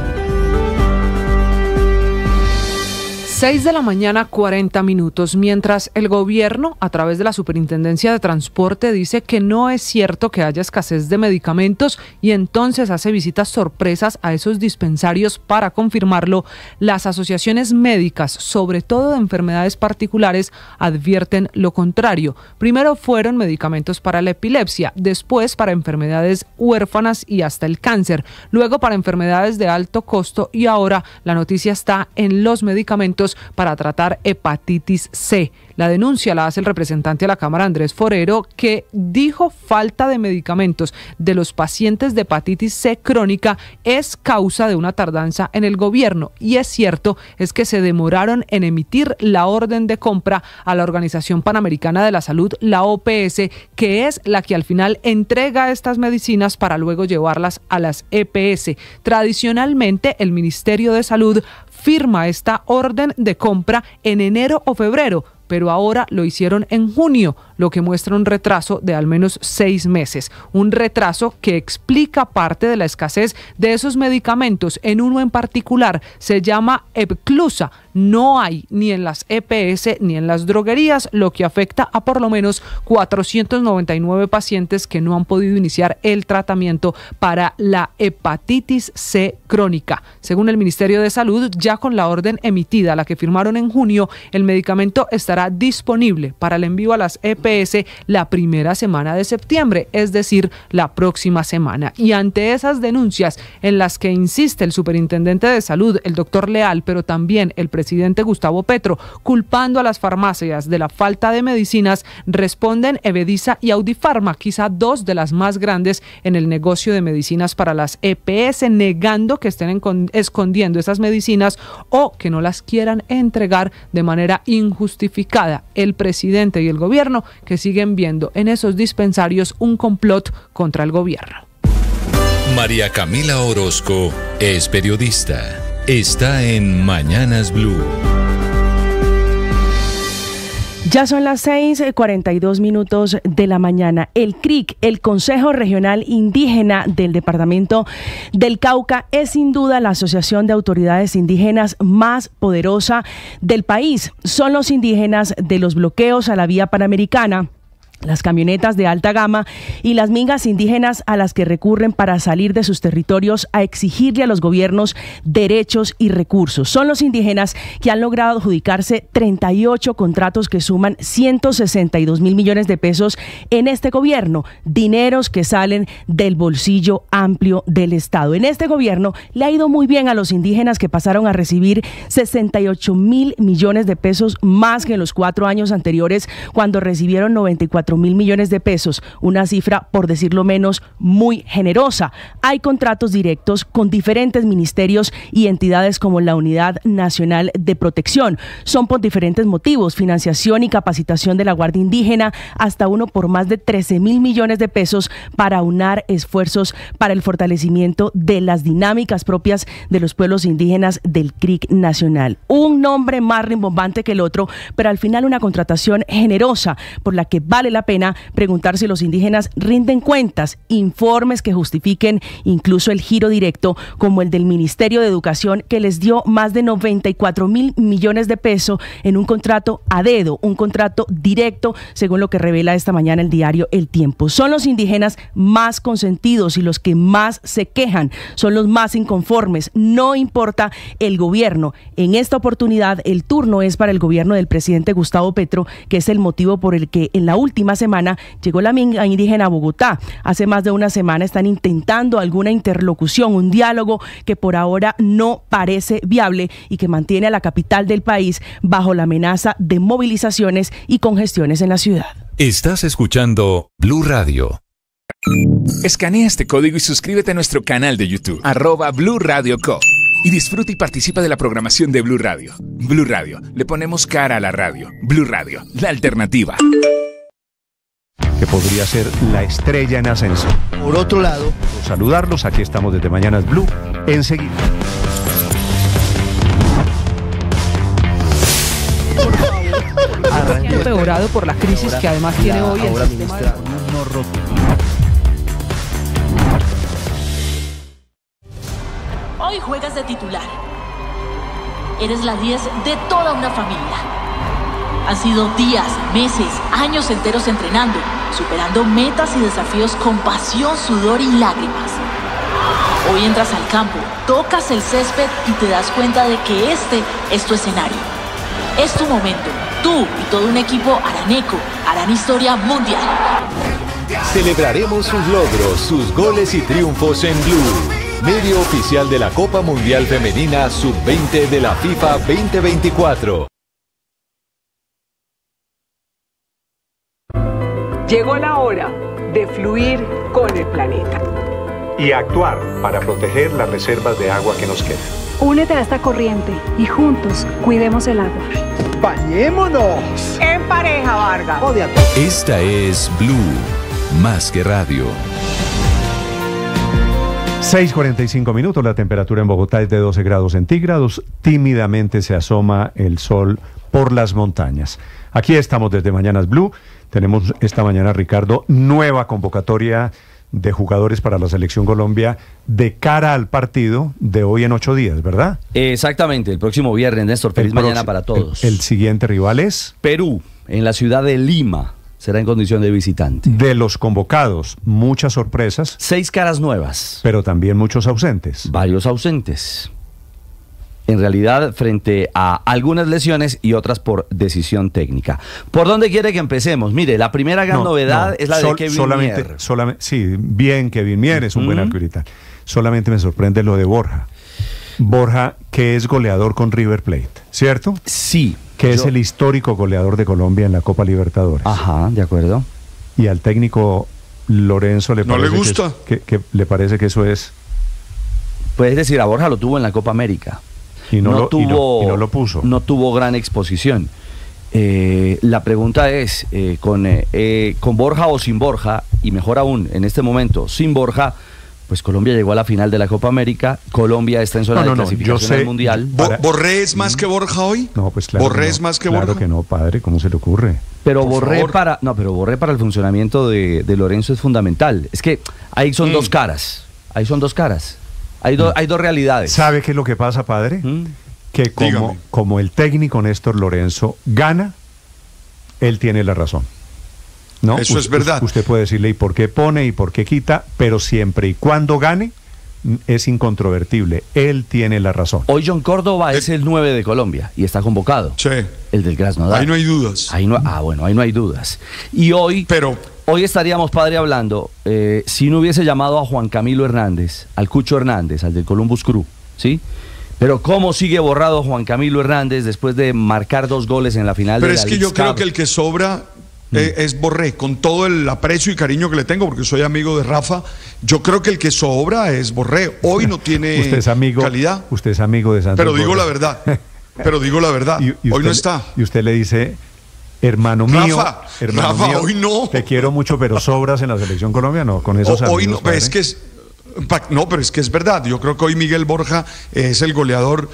6:40 a.m, mientras el gobierno, a través de la Superintendencia de Transporte, dice que no es cierto que haya escasez de medicamentos y entonces hace visitas sorpresas a esos dispensarios para confirmarlo. Las asociaciones médicas, sobre todo de enfermedades particulares, advierten lo contrario. Primero fueron medicamentos para la epilepsia, después para enfermedades huérfanas y hasta el cáncer, luego para enfermedades de alto costo, y ahora la noticia está en los medicamentos para tratar hepatitis C. La denuncia la hace el representante de la Cámara, Andrés Forero, que dijo falta de medicamentos de los pacientes de hepatitis C crónica es causa de una tardanza en el gobierno. Y es cierto, es que se demoraron en emitir la orden de compra a la Organización Panamericana de la Salud, la OPS, que es la que al final entrega estas medicinas para luego llevarlas a las EPS. Tradicionalmente, el Ministerio de Salud firma esta orden de compra en enero o febrero, pero ahora lo hicieron en junio, lo que muestra un retraso de al menos 6 meses. Un retraso que explica parte de la escasez de esos medicamentos. En uno en particular, se llama Epclusa. No hay ni en las EPS ni en las droguerías, lo que afecta a por lo menos 499 pacientes que no han podido iniciar el tratamiento para la hepatitis C crónica. Según el Ministerio de Salud, ya con la orden emitida, la que firmaron en junio, el medicamento estará disponible para el envío a las EPS la primera semana de septiembre, es decir, la próxima semana. Y ante esas denuncias en las que insiste el superintendente de salud, el doctor Leal, pero también el presidente Gustavo Petro, culpando a las farmacias de la falta de medicinas, responden Evediza y Audifarma, quizá dos de las más grandes en el negocio de medicinas para las EPS, negando que estén escondiendo esas medicinas o que no las quieran entregar de manera injustificada. El presidente y el gobierno, que siguen viendo en esos dispensarios un complot contra el gobierno. María Camila Orozco es periodista. Está en Mañanas Blue. Ya son las 6:42 de la mañana. El CRIC, el Consejo Regional Indígena del Departamento del Cauca, es sin duda la asociación de autoridades indígenas más poderosa del país. Son los indígenas de los bloqueos a la vía panamericana, las camionetas de alta gama y las mingas indígenas a las que recurren para salir de sus territorios a exigirle a los gobiernos derechos y recursos. Son los indígenas que han logrado adjudicarse 38 contratos que suman 162.000 millones de pesos en este gobierno, dineros que salen del bolsillo amplio del Estado. En este gobierno le ha ido muy bien a los indígenas, que pasaron a recibir 68.000 millones de pesos más que en los 4 años anteriores, cuando recibieron 94.000 millones de pesos, una cifra, por decirlo menos, muy generosa. Hay contratos directos con diferentes ministerios y entidades como la Unidad Nacional de Protección. Son por diferentes motivos: financiación y capacitación de la Guardia Indígena, hasta uno por más de 13.000 millones de pesos, para unar esfuerzos para el fortalecimiento de las dinámicas propias de los pueblos indígenas del CRIC nacional. Un nombre más rimbombante que el otro, pero al final una contratación generosa por la que vale la la pena preguntar si los indígenas rinden cuentas, informes que justifiquen incluso el giro directo, como el del Ministerio de Educación, que les dio más de 94.000 millones de pesos en un contrato a dedo, un contrato directo, según lo que revela esta mañana el diario El Tiempo. Son los indígenas más consentidos y los que más se quejan, son los más inconformes, no importa el gobierno. En esta oportunidad el turno es para el gobierno del presidente Gustavo Petro, que es el motivo por el que en la última semana llegó la minga indígena a Bogotá. Hace más de una semana están intentando alguna interlocución, un diálogo que por ahora no parece viable y que mantiene a la capital del país bajo la amenaza de movilizaciones y congestiones en la ciudad. Estás escuchando Blue Radio. Escanea este código y suscríbete a nuestro canal de YouTube, @BlueRadioCo, y disfruta y participa de la programación de Blue Radio. Blue Radio, le ponemos cara a la radio. Blue Radio, la alternativa. Que podría ser la estrella en ascenso. Por otro lado, por saludarlos, aquí estamos desde Mañanas Blue, enseguida. Empeorado por la crisis ahora, que además tiene hoy el sistema de... Hoy juegas de titular. Eres la 10 de toda una familia. Han sido días, meses, años enteros entrenando, superando metas y desafíos con pasión, sudor y lágrimas. Hoy entras al campo, tocas el césped y te das cuenta de que este es tu escenario. Es tu momento. Tú y todo un equipo araneco harán historia mundial. Celebraremos sus logros, sus goles y triunfos en Blue, medio oficial de la Copa Mundial Femenina Sub-20 de la FIFA 2024. Llegó la hora de fluir con el planeta. Y actuar para proteger las reservas de agua que nos quedan. Únete a esta corriente y juntos cuidemos el agua. ¡Bañémonos! En pareja, Vargas. Esta es Blue, más que radio. 6:45 minutos, la temperatura en Bogotá es de 12 grados centígrados. Tímidamente se asoma el sol por las montañas. Aquí estamos desde Mañanas Blue. Tenemos esta mañana, Ricardo, nueva convocatoria de jugadores para la Selección Colombia de cara al partido de hoy en 8 días, ¿verdad? Exactamente, el próximo viernes, Néstor. Feliz mañana para todos. El siguiente rival es Perú, en la ciudad de Lima. Será en condición de visitante. De los convocados, muchas sorpresas. 6 caras nuevas. Pero también muchos ausentes. Varios ausentes. En realidad, frente a algunas lesiones y otras por decisión técnica. ¿Por dónde quiere que empecemos? Mire, la primera gran novedad es la de Kevin Mier. Sí, bien, Kevin Mier es un buen arquitecto. Solamente me sorprende lo de Borja. Borja, que es goleador con River Plate, ¿cierto? Sí. Que es el histórico goleador de Colombia en la Copa Libertadores. Ajá, de acuerdo. Y al técnico Lorenzo le parece... ¿No le gusta? Que le parece que eso es... Pues es decir, a Borja lo tuvo en la Copa América. Y no lo puso. No tuvo gran exposición. La pregunta es, con Borja o sin Borja, y mejor aún, en este momento, sin Borja, pues Colombia llegó a la final de la Copa América, Colombia está en zona de clasificación al Mundial. ¿Borré es más que Borja hoy? No, pues claro. ¿Borré es más que Borja? Claro que no, padre, ¿cómo se le ocurre? Pero Borré para el funcionamiento de Lorenzo es fundamental. Es que ahí son dos caras, ahí son dos caras. Hay dos realidades. ¿Sabe qué es lo que pasa, padre? Que como el técnico Néstor Lorenzo gana, él tiene la razón. ¿No? Eso es verdad. Usted puede decirle y por qué pone y por qué quita, pero siempre y cuando gane, es incontrovertible. Él tiene la razón. Hoy John Córdoba es el 9 de Colombia y está convocado. Sí. El del Krasnodar. Ahí no hay dudas. Ahí no hay dudas. Y hoy... Hoy estaríamos, padre, hablando, si no hubiese llamado a Juan Camilo Hernández, al Cucho Hernández, al del Columbus Crew, ¿sí? Pero ¿cómo sigue borrado Juan Camilo Hernández después de marcar 2 goles en la final de la Leagues Cup? Pero es que yo creo que el que sobra es Borré, con todo el aprecio y cariño que le tengo, porque soy amigo de Rafa, yo creo que el que sobra es Borré. Hoy no tiene calidad. Usted es amigo de Santos. Pero digo la verdad, hoy no está. Y usted le dice... Hermano mío, Rafa, hoy no. Te quiero mucho, pero sobras en la Selección Colombia, no, con esos amigos, hoy no, padre. Es que No, pero es que es verdad. Yo creo que hoy Miguel Borja es el goleador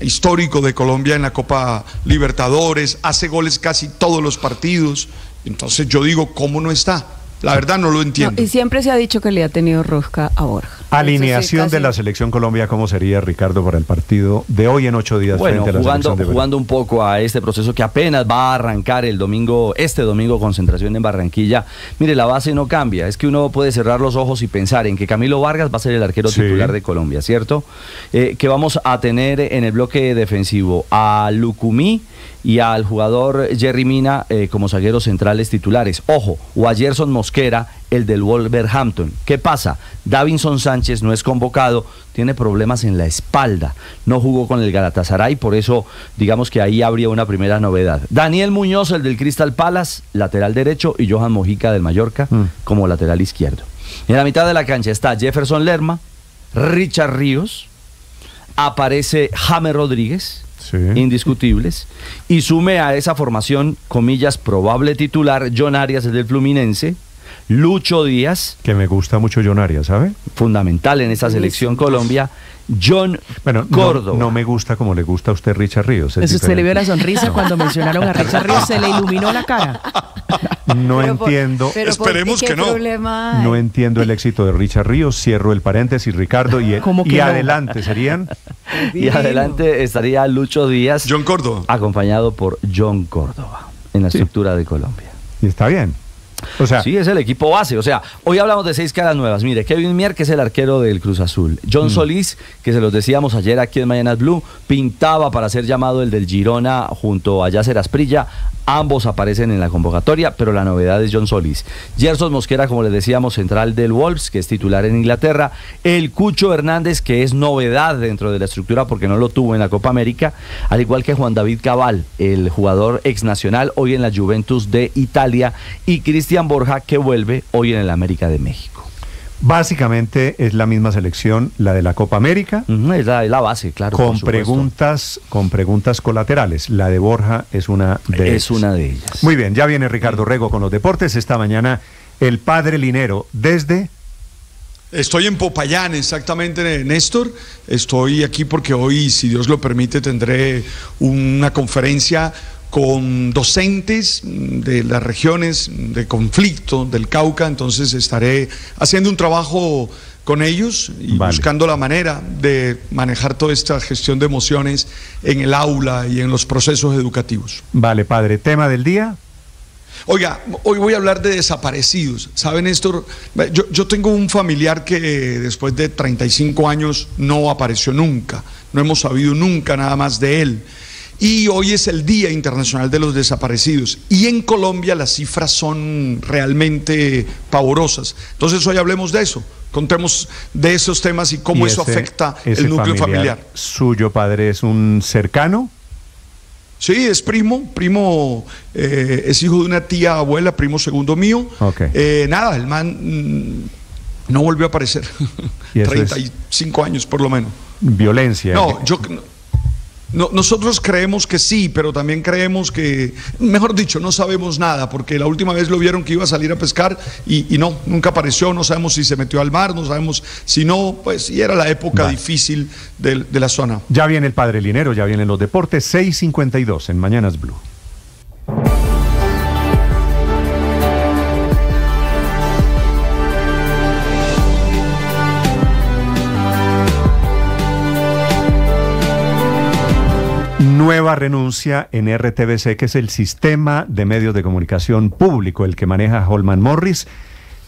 histórico de Colombia en la Copa Libertadores, hace goles casi todos los partidos. Entonces yo digo, ¿cómo no está? La verdad no lo entiendo. No, y siempre se ha dicho que le ha tenido rosca a Borja. Alineación de la Selección Colombia, ¿cómo sería, Ricardo, para el partido de hoy en 8 días? Bueno, frente a la jugando un poco a este proceso que apenas va a arrancar el domingo, este domingo, concentración en Barranquilla. Mire, la base no cambia, es que uno puede cerrar los ojos y pensar en que Camilo Vargas va a ser el arquero titular de Colombia, ¿cierto? Que vamos a tener en el bloque defensivo a Lucumí y al jugador Jerry Mina como zagueros centrales titulares. Ojo, o a Gerson Mosquera, el del Wolverhampton. ¿Qué pasa? Davinson Sánchez no es convocado, tiene problemas en la espalda, no jugó con el Galatasaray, por eso digamos que ahí habría una primera novedad. Daniel Muñoz, el del Crystal Palace, lateral derecho, y Johan Mojica del Mallorca como lateral izquierdo. En la mitad de la cancha está Jefferson Lerma, Richard Ríos, aparece James Rodríguez, indiscutibles, y sume a esa formación, comillas, probable titular, John Arias, el del Fluminense, Lucho Díaz, que me gusta mucho John Arias, ¿sabe? Fundamental en esta selección Colombia. John Córdoba. No me gusta como le gusta a usted Richard Ríos. Eso se le vio la sonrisa cuando mencionaron a Richard Ríos, se le iluminó la cara. No entiendo. Esperemos que no. No entiendo el éxito de Richard Ríos. Cierro el paréntesis, Ricardo, y adelante serían. Y adelante estaría Lucho Díaz. John Córdoba. Acompañado por John Córdoba en la estructura de Colombia. Y está bien. O sea, sí, es el equipo base. O sea, hoy hablamos de 6 caras nuevas. Mire, Kevin Mier, que es el arquero del Cruz Azul. John Solís, que se los decíamos ayer aquí en Mañanas Blue, pintaba para ser llamado el del Girona junto a Yasser Asprilla. Ambos aparecen en la convocatoria, pero la novedad es John Solís. Gerson Mosquera, como les decíamos, central del Wolves, que es titular en Inglaterra. El Cucho Hernández, que es novedad dentro de la estructura porque no lo tuvo en la Copa América. Al igual que Juan David Cabal, el jugador exnacional, hoy en la Juventus de Italia. Y Cristian Borja, que vuelve hoy en el América de México. Básicamente es la misma selección, la de la Copa América. Es la base, claro. Con preguntas colaterales. La de Borja es una de ellas. Muy bien, ya viene Ricardo Rego con los deportes. Esta mañana, el padre Linero, desde... Estoy en Popayán, exactamente, Néstor. Estoy aquí porque hoy, si Dios lo permite, tendré una conferencia con docentes de las regiones de conflicto del Cauca, entonces estaré haciendo un trabajo con ellos y buscando la manera de manejar toda esta gestión de emociones en el aula y en los procesos educativos. Vale, padre, ¿tema del día? Oiga, hoy voy a hablar de desaparecidos. ¿Saben, Néstor? Yo tengo un familiar que después de 35 años no apareció nunca, no hemos sabido nunca nada más de él. Y hoy es el Día Internacional de los Desaparecidos. Y en Colombia las cifras son realmente pavorosas. Entonces hoy hablemos de eso, contemos de esos temas y cómo eso afecta el núcleo familiar. ¿Suyo, padre, es un cercano? Sí, es primo, es hijo de una tía abuela, primo segundo mío. Nada, el man no volvió a aparecer. 35 años por lo menos. Violencia. Nosotros creemos que sí, pero también creemos que, mejor dicho, no sabemos nada, porque la última vez lo vieron que iba a salir a pescar y no, nunca apareció, no sabemos si se metió al mar, no sabemos si no, pues, y era la época difícil de la zona. Ya viene el padre Linero, ya vienen los deportes, 6:52 en Mañanas Blue. Nueva renuncia en RTBC, que es el sistema de medios de comunicación público, el que maneja Holman Morris,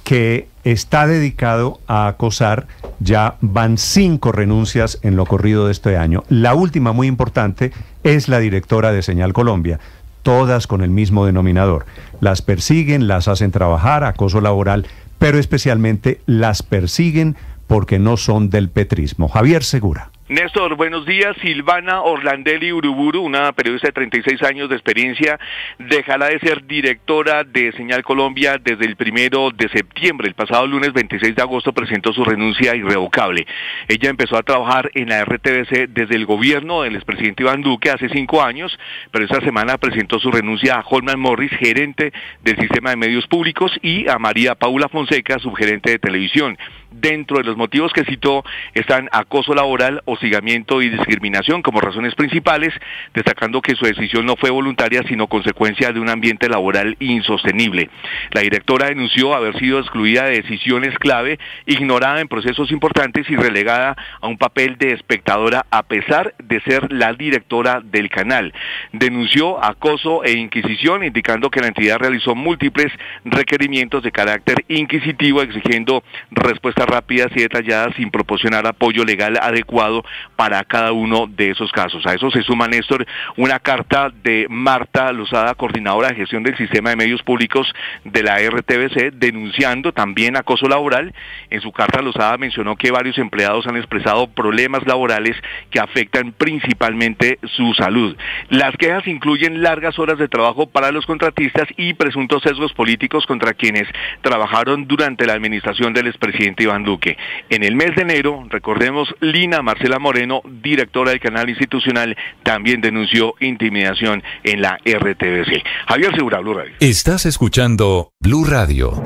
que está dedicado a acosar. Ya van 5 renuncias en lo corrido de este año. La última, muy importante, es la directora de Señal Colombia. Todas con el mismo denominador. Las persiguen, las hacen trabajar, acoso laboral, pero especialmente las persiguen porque no son del petrismo. Javier Segura. Néstor, buenos días. Silvana Orlandelli Uriburu, una periodista de 36 años de experiencia, dejará de ser directora de Señal Colombia desde el 1 de septiembre. El pasado lunes 26 de agosto presentó su renuncia irrevocable. Ella empezó a trabajar en la RTBC desde el gobierno del expresidente Iván Duque hace 5 años, pero esta semana presentó su renuncia a Holman Morris, gerente del sistema de medios públicos, y a María Paula Fonseca, subgerente de televisión. Dentro de los motivos que citó están acoso laboral, hostigamiento y discriminación como razones principales, destacando que su decisión no fue voluntaria, sino consecuencia de un ambiente laboral insostenible. La directora denunció haber sido excluida de decisiones clave, ignorada en procesos importantes y relegada a un papel de espectadora a pesar de ser la directora del canal. Denunció acoso e inquisición, indicando que la entidad realizó múltiples requerimientos de carácter inquisitivo, exigiendo respuestas rápidas y detalladas sin proporcionar apoyo legal adecuado para cada uno de esos casos. A eso se suma, Néstor, una carta de Marta Lozada, coordinadora de gestión del sistema de medios públicos de la RTBC, denunciando también acoso laboral. En su carta, Lozada mencionó que varios empleados han expresado problemas laborales que afectan principalmente su salud. Las quejas incluyen largas horas de trabajo para los contratistas y presuntos sesgos políticos contra quienes trabajaron durante la administración del expresidente Iván Duque. En el mes de enero, recordemos, Lina Marcela Moreno, directora del canal institucional, también denunció intimidación en la RTBC. Javier Segura, Blue Radio. Estás escuchando Blue Radio.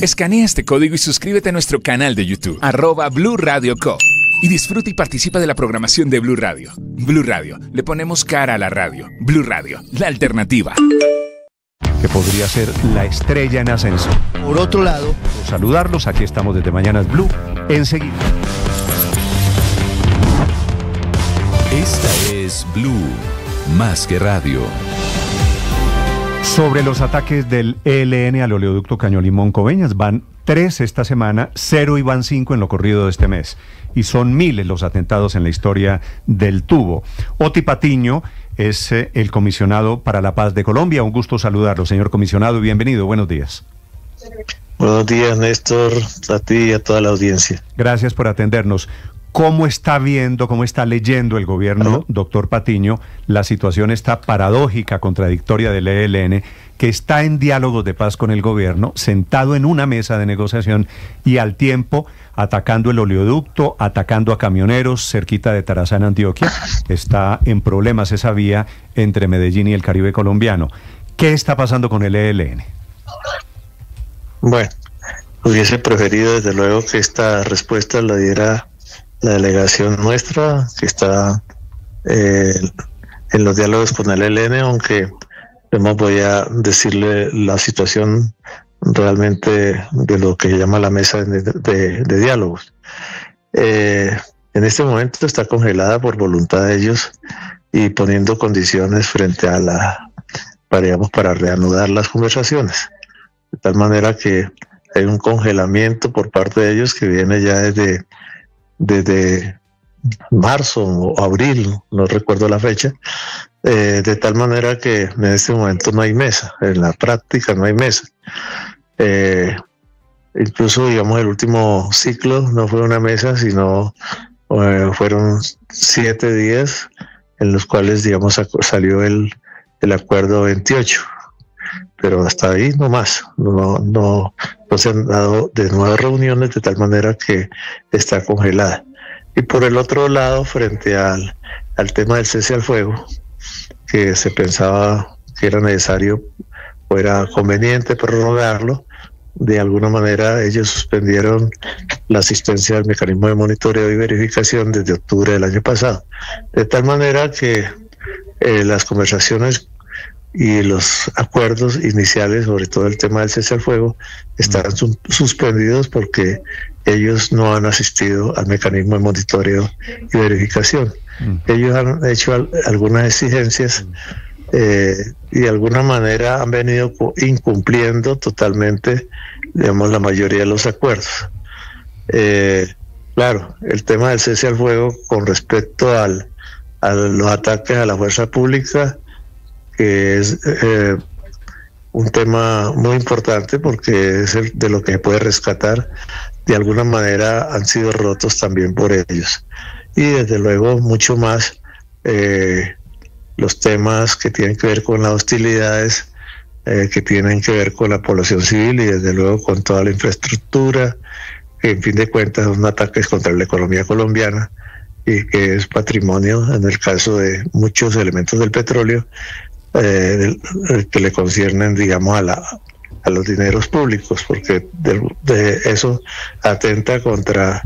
Escanea este código y suscríbete a nuestro canal de YouTube, @BluRadioCo, y disfruta y participa de la programación de Blue Radio. Blue Radio, le ponemos cara a la radio. Blue Radio, la alternativa. Que podría ser la estrella en ascenso. Por otro lado, por saludarlos, aquí estamos desde Mañanas Blue, enseguida. Esta es Blue, más que radio. Sobre los ataques del ELN al oleoducto Caño Limón Coveñas, van 3 esta semana, 0 y van 5 en lo corrido de este mes. Y son miles los atentados en la historia del tubo. Oti Patiño es el comisionado para la paz de Colombia. Un gusto saludarlo, señor comisionado, bienvenido, buenos días. Buenos días, Néstor, a ti y a toda la audiencia. Gracias por atendernos. ¿Cómo está viendo, cómo está leyendo el gobierno, doctor Patiño, la situación esta paradójica, contradictoria del ELN, que está en diálogos de paz con el gobierno, sentado en una mesa de negociación y al tiempo atacando el oleoducto, atacando a camioneros cerquita de Tarazá, en Antioquia? Está en problemas esa vía entre Medellín y el Caribe colombiano. ¿Qué está pasando con el ELN? Bueno, hubiese preferido desde luego que esta respuesta la diera la delegación nuestra, que está en los diálogos con el ELN, aunque además voy a decirle la situación realmente de lo que llama la mesa de diálogos. En este momento está congelada por voluntad de ellos y poniendo condiciones frente a la, para reanudar las conversaciones. De tal manera que hay un congelamiento por parte de ellos que viene ya desde marzo o abril, no recuerdo la fecha, de tal manera que en este momento no hay mesa, en la práctica no hay mesa. Incluso, digamos, el último ciclo no fue una mesa, sino fueron 7 días en los cuales, digamos, salió el acuerdo 28. Pero hasta ahí no más, no se han dado de nuevas reuniones, de tal manera que está congelada. Y por el otro lado, frente al tema del cese al fuego, que se pensaba que era necesario o era conveniente prorrogarlo, de alguna manera ellos suspendieron la asistencia al mecanismo de monitoreo y verificación desde octubre del año pasado. De tal manera que las conversaciones y los acuerdos iniciales, sobre todo el tema del cese al fuego, están suspendidos porque ellos no han asistido al mecanismo de monitoreo y verificación. Ellos han hecho algunas exigencias y de alguna manera han venido incumpliendo totalmente, digamos, la mayoría de los acuerdos. Claro, el tema del cese al fuego con respecto a los ataques a la fuerza pública, que es un tema muy importante porque es el de lo que se puede rescatar, de alguna manera han sido rotos también por ellos. Y desde luego mucho más los temas que tienen que ver con las hostilidades, que tienen que ver con la población civil y desde luego con toda la infraestructura, que en fin de cuentas son ataques contra la economía colombiana y que es patrimonio en el caso de muchos elementos del petróleo, que le conciernen, digamos, a la a los dineros públicos, porque de eso atenta contra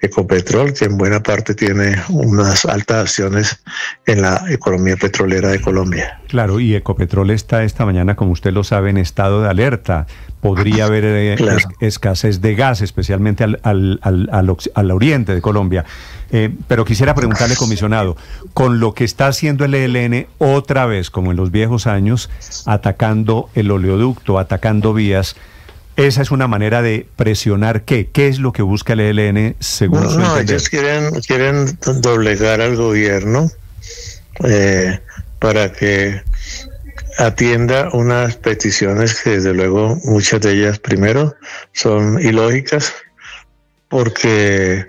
Ecopetrol, que en buena parte tiene unas altas acciones en la economía petrolera de Colombia. Claro, y Ecopetrol está esta mañana, como usted lo sabe, en estado de alerta. Podría haber escasez de gas, especialmente al oriente de Colombia. Pero quisiera preguntarle, comisionado, con lo que está haciendo el ELN otra vez, como en los viejos años, atacando el oleoducto, atacando vías, ¿esa es una manera de presionar qué? ¿Qué es lo que busca el ELN según su entender? No, ellos quieren doblegar al gobierno para que atienda unas peticiones que desde luego muchas de ellas, primero, son ilógicas, porque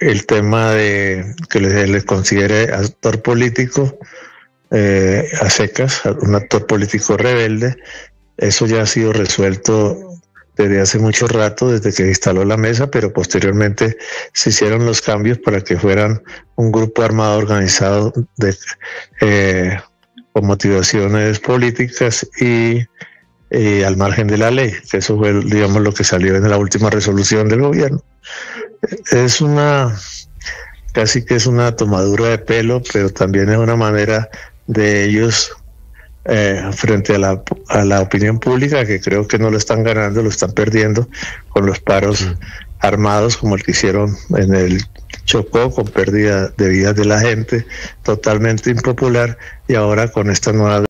el tema de que les considere actor político a secas, un actor político rebelde, eso ya ha sido resuelto desde hace mucho rato, desde que se instaló la mesa, pero posteriormente se hicieron los cambios para que fueran un grupo armado organizado con motivaciones políticas y al margen de la ley, que eso fue, digamos, lo que salió en la última resolución del gobierno. Es una, casi que es una tomadura de pelo, pero también es una manera de ellos frente a la opinión pública, que creo que no lo están ganando, lo están perdiendo con los paros armados como el que hicieron en el Chocó, con pérdida de vidas de la gente, totalmente impopular, y ahora con esta nueva